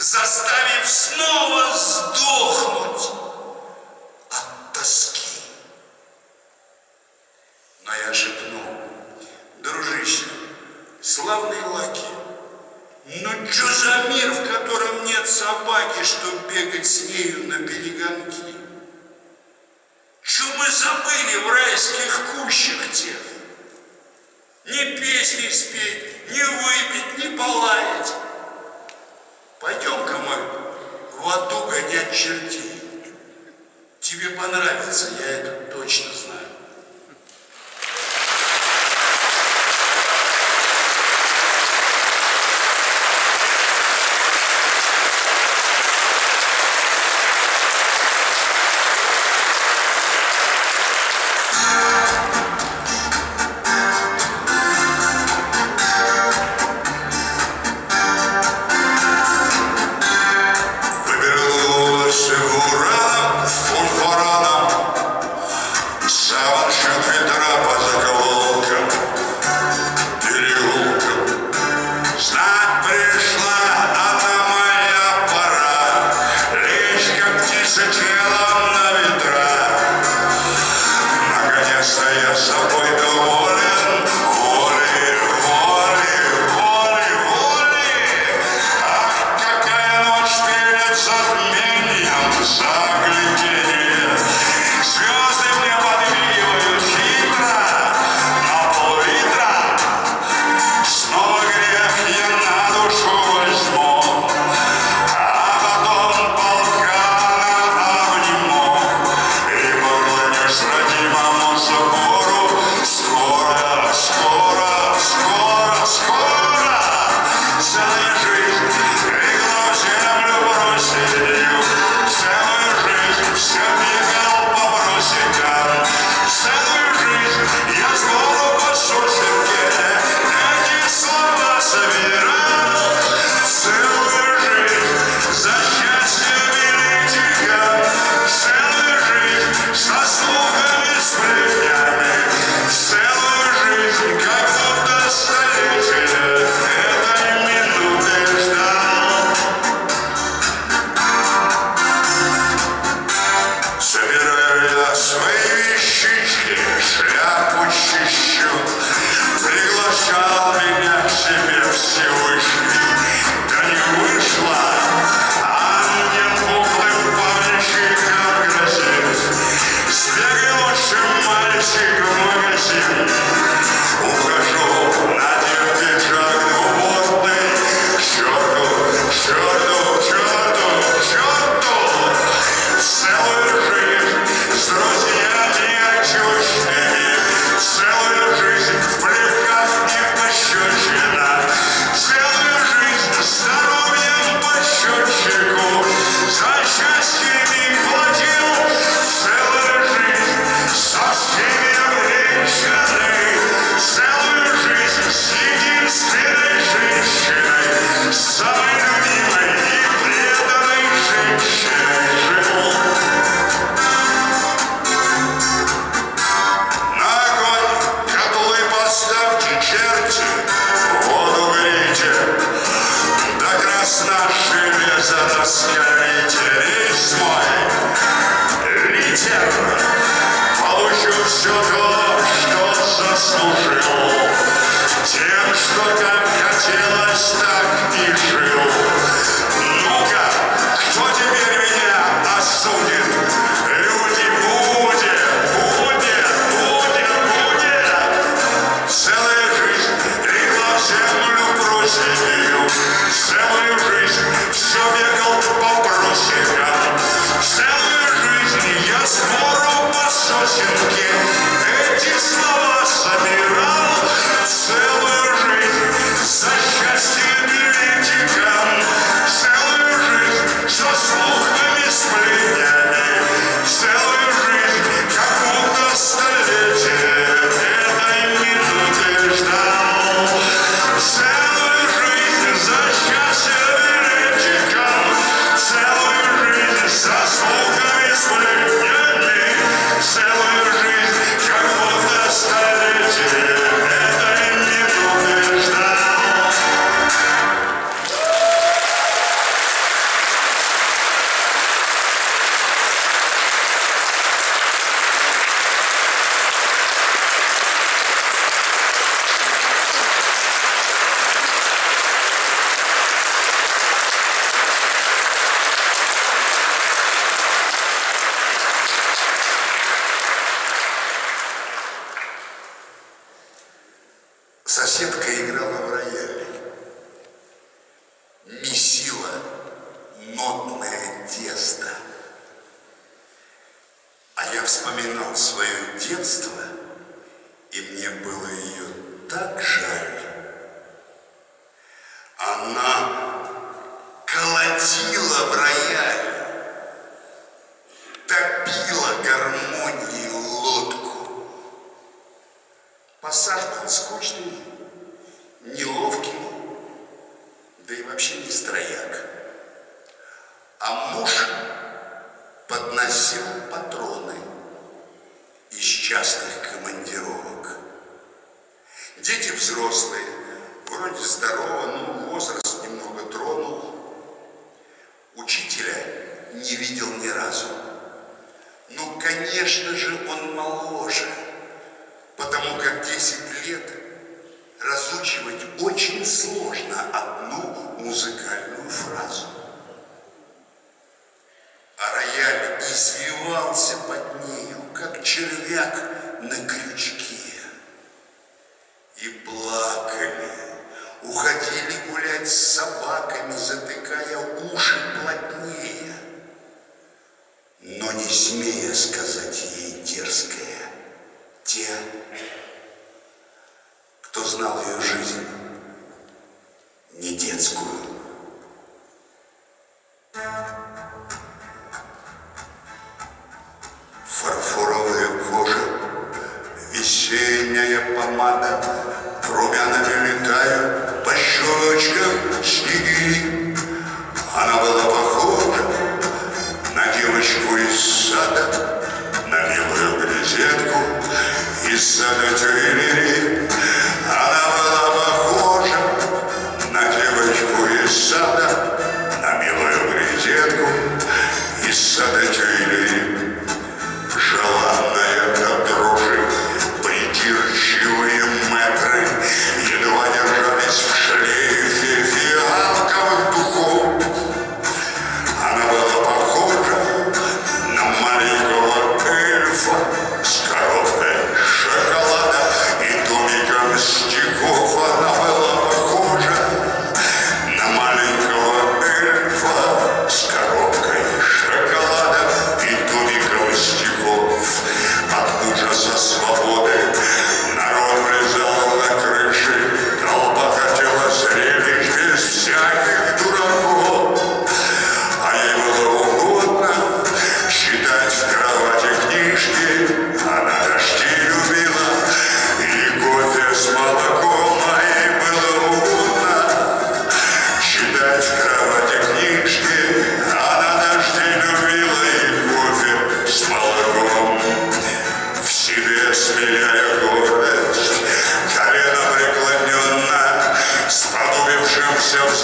заставив снова сдохнуть от тоски. Но я шепнул: дружище, славные лаки, ну чё за мир, в котором нет собаки, чтоб бегать с нею на перегонки? Чё мы забыли в райских кущах тех? Ни песни спеть, ни выпить, ни полаять. Пойдем-ка мы в аду гонять чертей. Тебе понравится, я это точно знаю.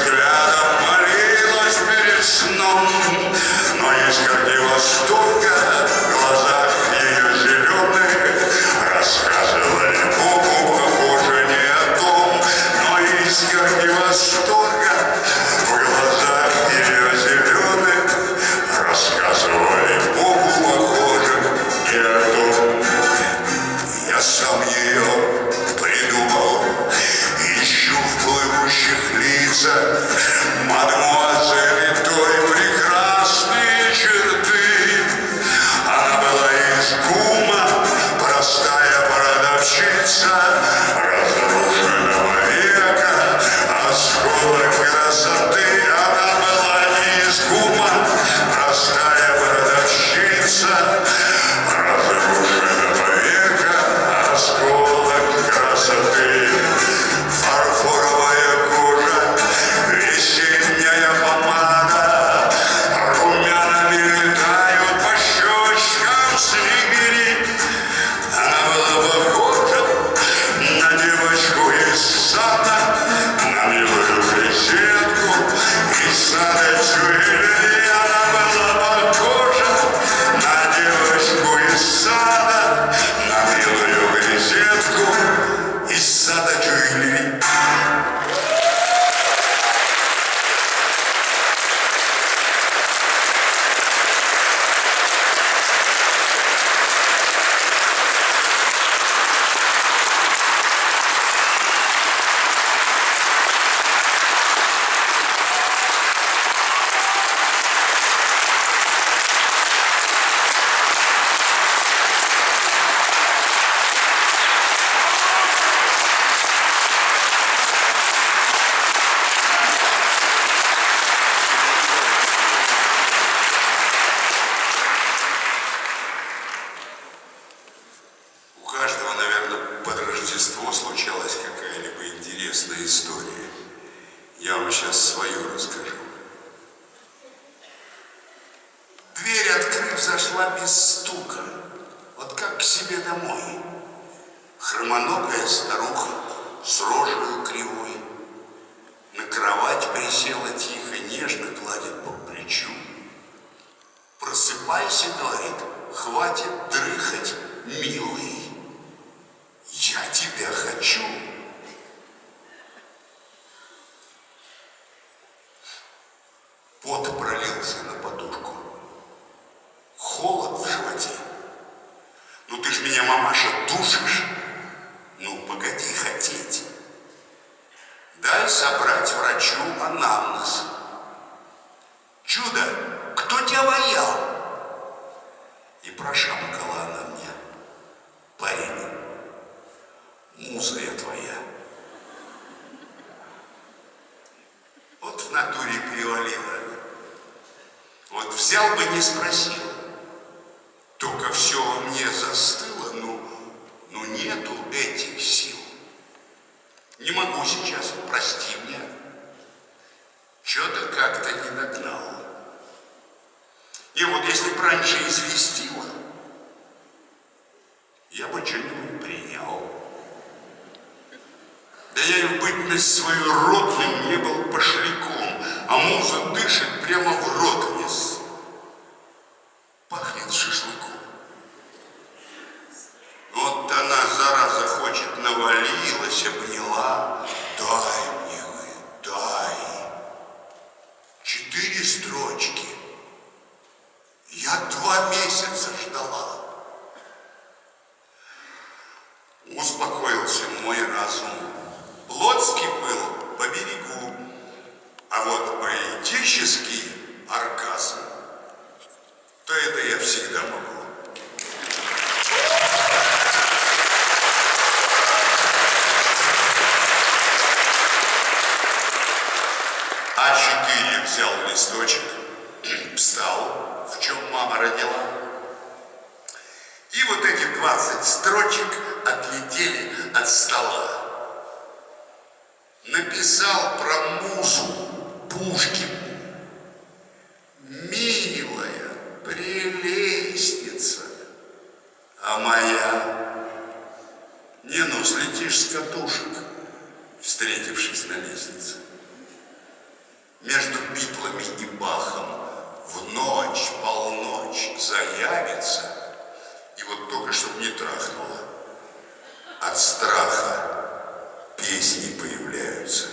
взглядом молилась перед сном, но искрилась только в глазах ее зеленых, рассказывали Богу, похоже, не о том, но искрилась только в глазах ее зеленых, рассказывали Богу, похоже, не о том. Я сам ее придумал, ищу в плывущих лицах мадемуазели той прекрасные черты. Она была из Гума, простая продавщица разрушенного века, осколок красоты. Она была не из Гума, простая продавщица разрушенного века, осколок красоты. Фарфоровая кожа, весенняя помада, румянами летают по щечкам слигери. Она была похожа на девочку из сада, на милую приседку из сада Тюильри. Она была похожа на девочку из сада, на милую приседку из сада Тюильри. Случалась какая-либо интересная история. Я вам сейчас свою расскажу. Дверь, открыв, зашла без стука, вот как к себе домой. Хромоногая старуха с рожей кривой на кровать присела тихо, нежно гладит по плечу. «Просыпайся, — говорит, — хватит дрыхать, милый. Я тебя хочу!» Пот пролился на подушку. Холод в животе. «Ну ты ж меня, мамаша, душишь! Ну погоди хотеть! Дай собрать врачу анамнез. Чудо, кто тебя ваял?» И прошамкала она мне: «Парень, муза я твоя». Вот в натуре перевалила. Вот взял бы, не спросил. Только все во мне застыло, но, но нету этих сил. Не могу сейчас, прости меня. Что-то как-то не догнало. И вот если бы раньше известила, я бы что-нибудь принял. Да я и в бытность свою родным не был пошляком, а муза дышит прямо в рот вниз. Пахнет шашлыком. Вот она, зараза, хочет, навалилась, обняла. Дай, милый, дай. Четыре строчки. Я два месяца ждала. Успокоился мой разум. Плотский был по берегу, а вот поэтический оргазм, то это я всегда могу. А четыре взял листочек, встал, в чем мама родила. И вот эти двадцать строчек отлетели от стола. Написал про музу Пушкин: «Милая прелестница, а моя, не ну слетишь с катушек, встретившись на лестнице». битвами и бахом в ночь, полночь заявится, и вот только чтобы не трахнуло, от страха песни появляются.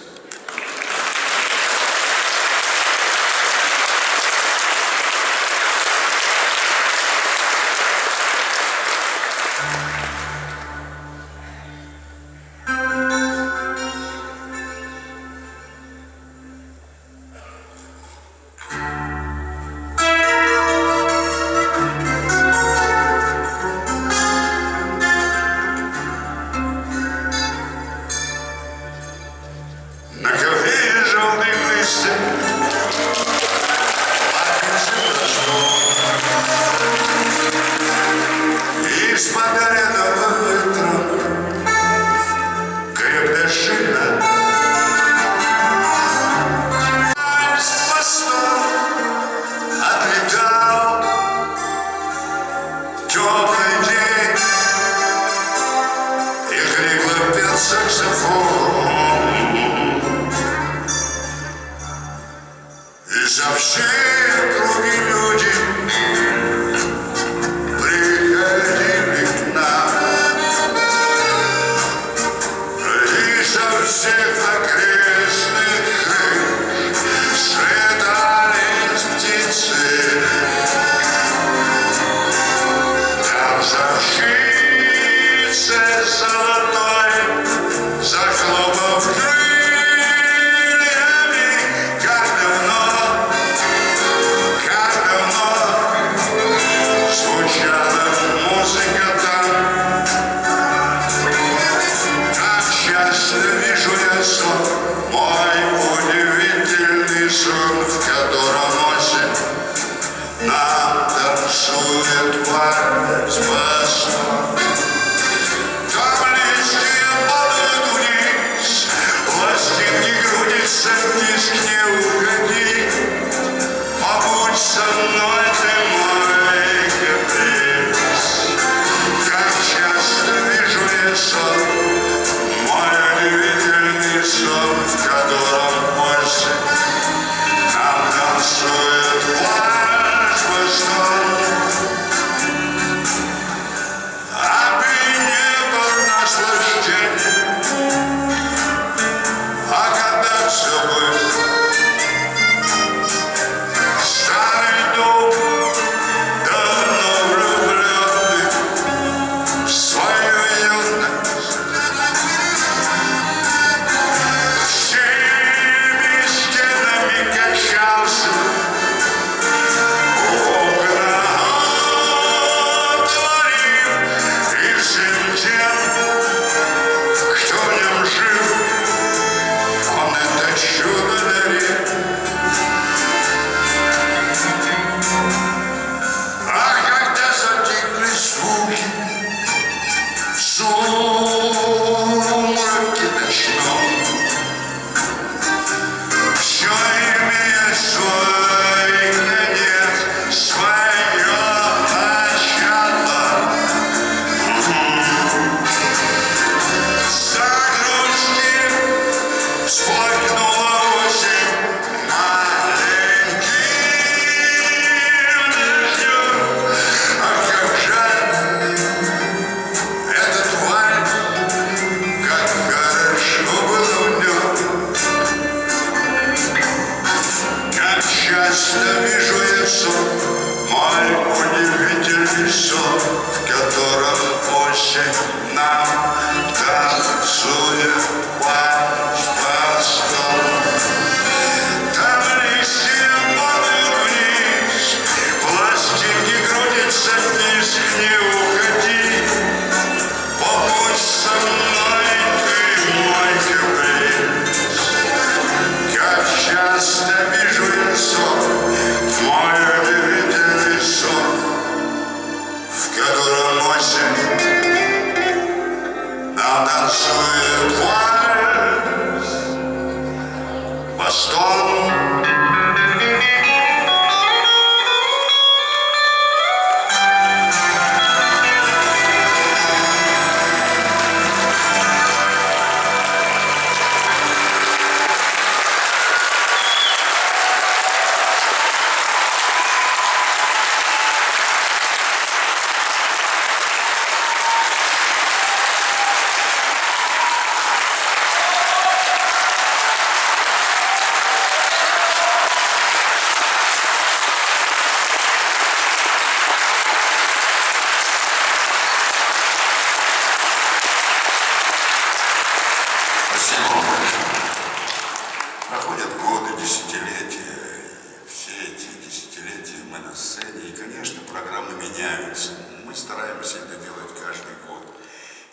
годы, десятилетия, и все эти десятилетия мы на сцене, и, конечно, программы меняются. Мы стараемся это делать каждый год.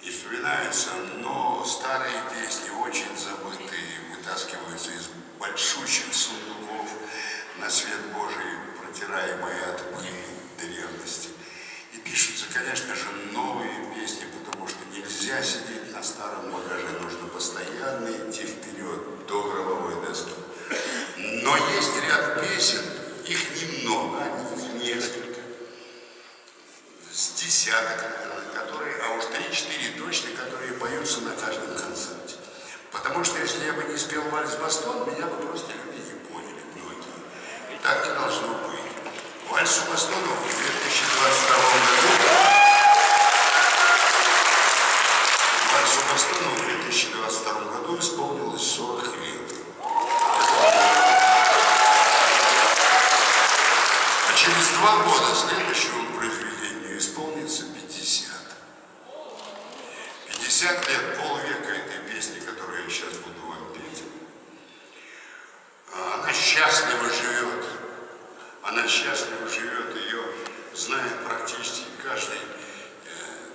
И вспоминаются, но старые песни, очень забытые, вытаскиваются из большущих сундуков на свет Божий, протираемые от пыли древности. И пишутся, конечно же, новые песни, потому что нельзя сидеть на старом багаже, нужно постоянно идти вперед до гробовой доски. Но есть ряд песен, их немного, они несколько, с десяток, наверное, которые, а уж три-четыре точно, которые поются на каждом концерте. Потому что если я бы не спел вальс «Бастон», меня бы просто люди не поняли, многие. И так не должно быть. Вальс «Бастон» в две тысячи двадцать втором году. Вальсу «Бастон» в две тысячи двадцать втором году исполнилось сорок лет. А через два года следующему произведению исполнится пятьдесят. пятьдесят лет, полвека этой песни, которую я сейчас буду вам петь. Она счастливо живет. Она счастливо живет, ее знает практически каждый.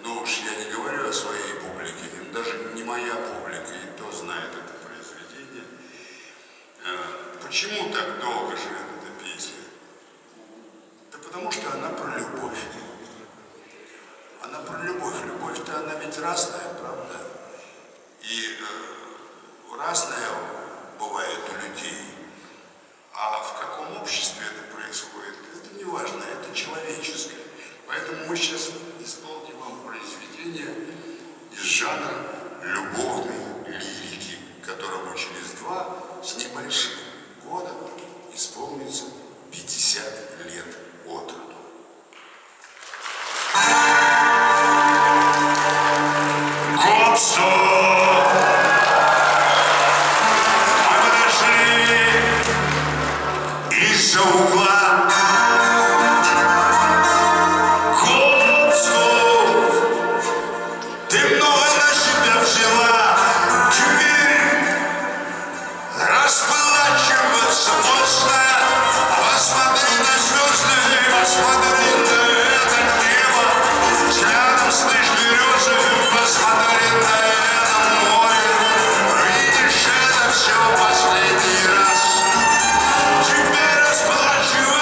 Ну уж я не говорю о своей публике, даже не моя публика, и кто знает это произведение. Почему так долго живет эта песня? Да потому что она про любовь. Она про любовь. Любовь-то она ведь разная, правда? И э, разная бывает у людей. А в каком обществе это происходит, это не важно, это человеческое. Поэтому мы сейчас исполним вам произведение из жанра любовной лирики, которому через два с небольшим года исполнится пятьдесят лет от роду. Год сто! Мы подошли из-за угла. Последний раз. Теперь расплачу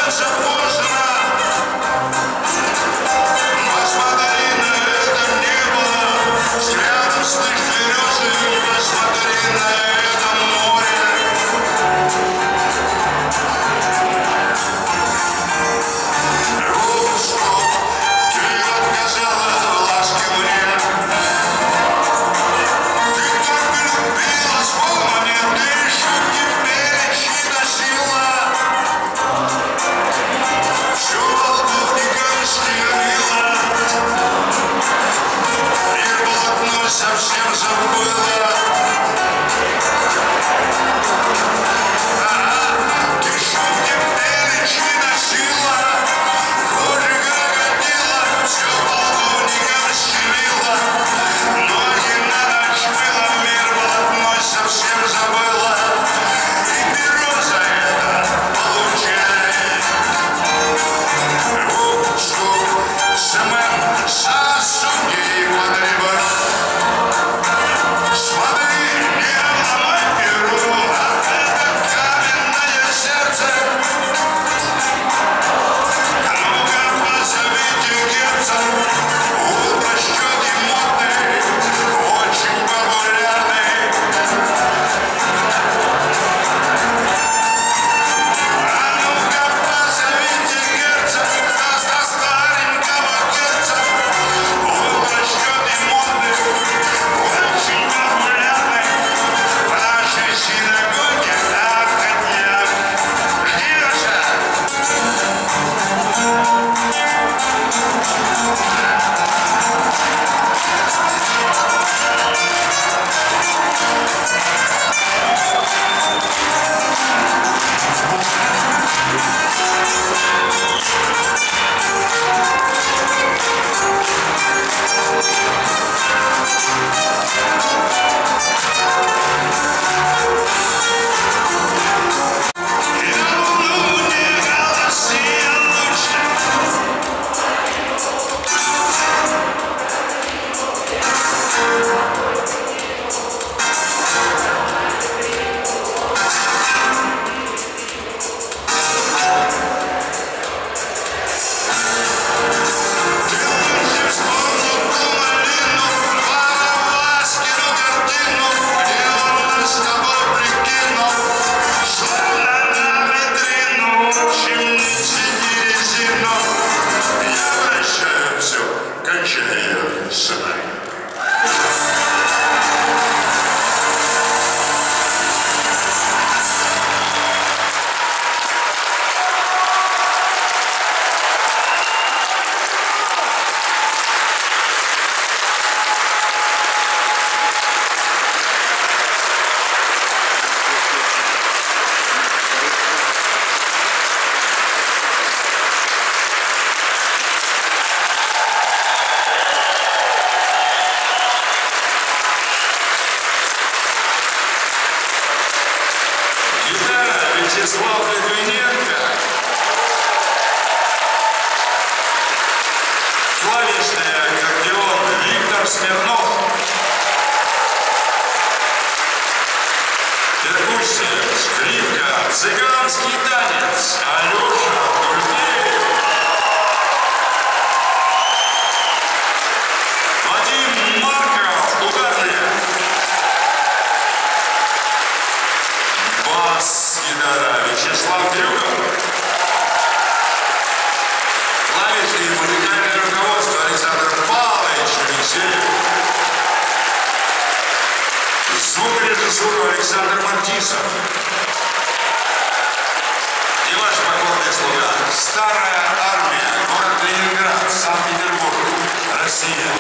Вячеслав Литвиненко, клавишный аккордеон Виктор Смирнов, перкуссия, скрипка, цыганский танец Алёша Гульдеев, Вадим Марков, ударные, бас-гитара Вячеслав Трюков, клавиши и музыкальное руководство Александр Павлович Алексеев, звукорежиссура Александр Мартисов и ваш покорный слуга Старая Армия, город Ленинград, Санкт-Петербург, Россия.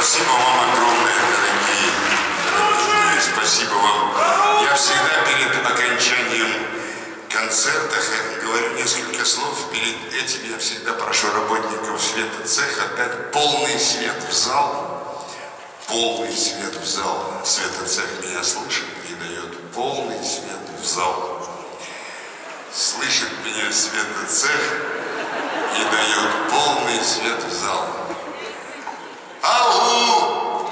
Спасибо вам огромное, дорогие. Спасибо вам. Я всегда перед окончанием концерта говорю несколько слов. Перед этим я всегда прошу работников светоцеха отдать полный свет в зал. Полный свет в зал. Светоцех меня слышит и дает полный свет в зал. Слышит меня светоцех и дает полный свет в зал. Ау!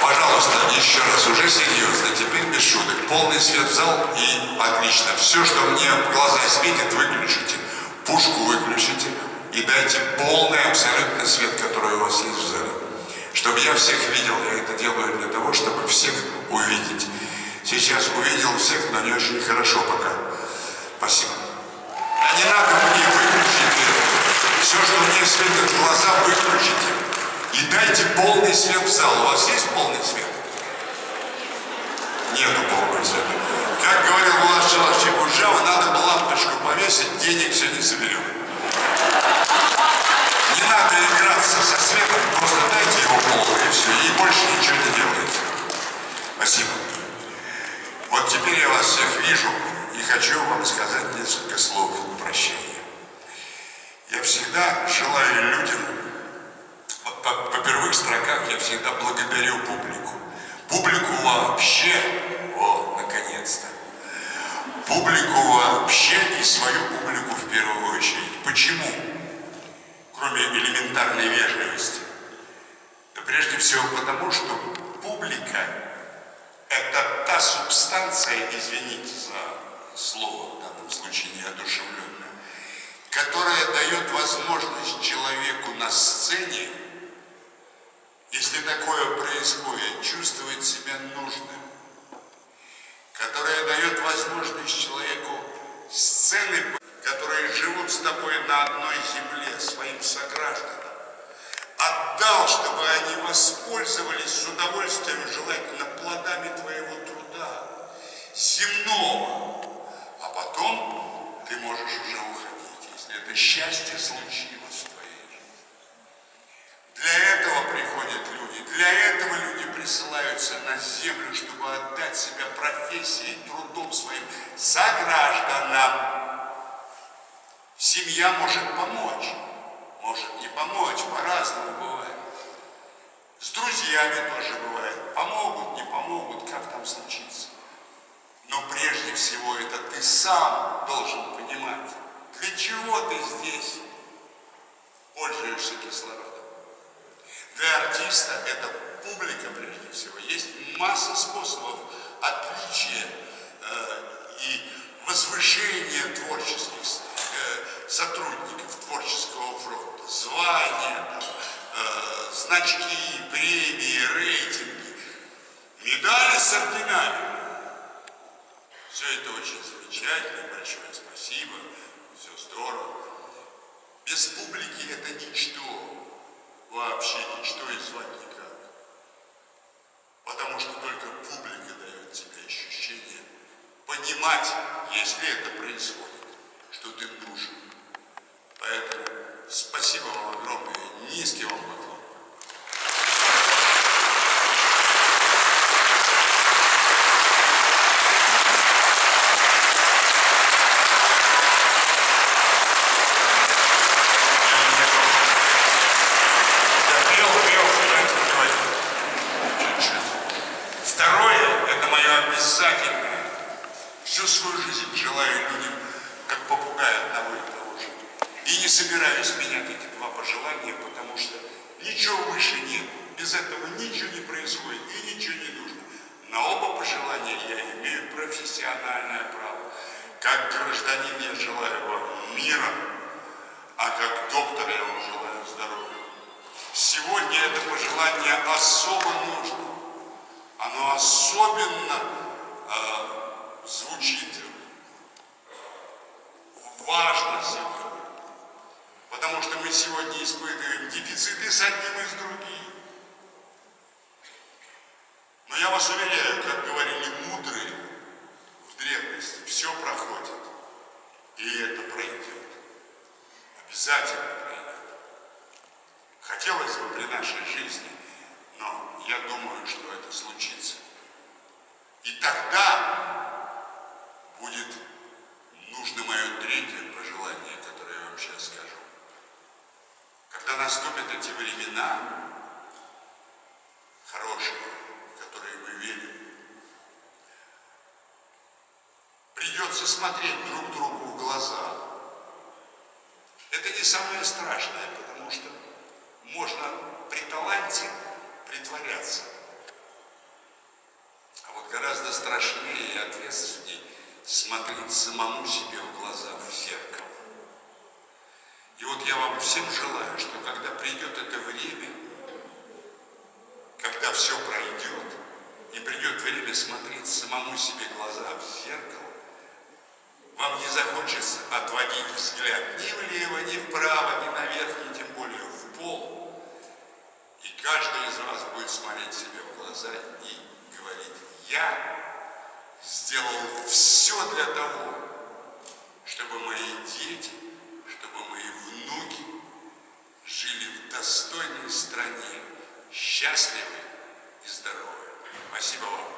Пожалуйста, еще раз, уже серьезно, теперь без шуток. Полный свет в зал и отлично. Все, что мне в глаза светит, выключите. Пушку выключите и дайте полный абсолютно свет, который у вас есть в зале. Чтобы я всех видел, я это делаю для того, чтобы всех увидеть. Сейчас увидел всех, но не очень хорошо пока. Спасибо. А не надо мне выключить. Все, что мне светит в глаза, выключите. И дайте полный свет в зал. У вас есть полный свет? Нету полного света. Как говорил Булат Шалахчик-Гуджава, надо бы лампочку повесить, денег все не соберем. Не надо играться со светом, просто дайте его полное и все. И больше ничего не делайте. Спасибо. Вот теперь я вас всех вижу и хочу вам сказать несколько слов прощения. Я всегда желаю людям, во первых строках я всегда благодарю публику. Публику вообще, о, наконец-то, публику вообще и свою публику в первую очередь. Почему? Кроме элементарной вежливости. Да прежде всего потому, что публика – это та субстанция, извините за слово, в данном случае неодушевленная, которая дает возможность человеку на сцене, если такое происходит, чувствовать себя нужным, которая дает возможность человеку сцены, которые живут с тобой на одной земле, своим согражданам, отдал, чтобы они воспользовались с удовольствием, желательно плодами твоего труда, земного, а потом ты можешь уже уходить. Это счастье случилось в твоей жизни. Для этого приходят люди, для этого люди присылаются на землю, чтобы отдать себя профессии, трудом своим согражданам. Семья может помочь, может не помочь, по-разному бывает. С друзьями тоже бывает, помогут, не помогут, как там случится. Но прежде всего это ты сам должен понимать. Для чего ты здесь пользуешься кислородом? Для артиста это публика прежде всего. Есть масса способов отличия э, и возвышения творческих э, сотрудников творческого фронта. Звания, там, э, значки, премии, рейтинги, медали с орденами. Все это очень замечательно. Большое спасибо. Все здорово. Без публики это ничто. Вообще ничто и звать никак. Потому что только публика дает тебе ощущение понимать, если это происходит, что ты нужен. Поэтому спасибо вам огромное. Низкий вам поклон. хотелось бы при нашей жизни, но я думаю, что это случится. И тогда будет нужно мое третье пожелание, которое я вам сейчас скажу. Когда наступят эти времена хорошие, в которые мы верим, придется смотреть друг другу в глаза. Это не самое страшное, потому что можно при таланте притворяться. А вот гораздо страшнее и ответственнее смотреть самому себе в глаза, в зеркало. И вот я вам всем желаю, что когда придет это время, когда все пройдет, и придет время смотреть самому себе в глаза, в зеркало, вам не захочется отводить взгляд ни влево, ни вправо, ни наверх, ни тем более в пол. И каждый из вас будет смотреть себе в глаза и говорить: я сделал все для того, чтобы мои дети, чтобы мои внуки жили в достойной стране, счастливы и здоровы. Спасибо вам.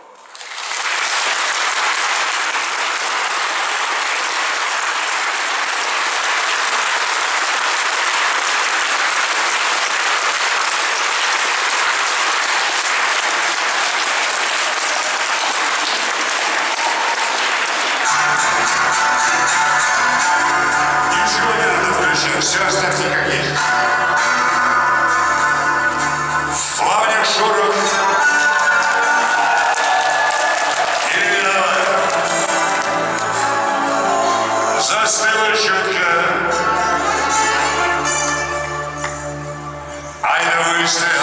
Все остальные как есть. Славня Шуров. Переименовали. Застыла чутка. Айда выстрел.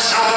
Show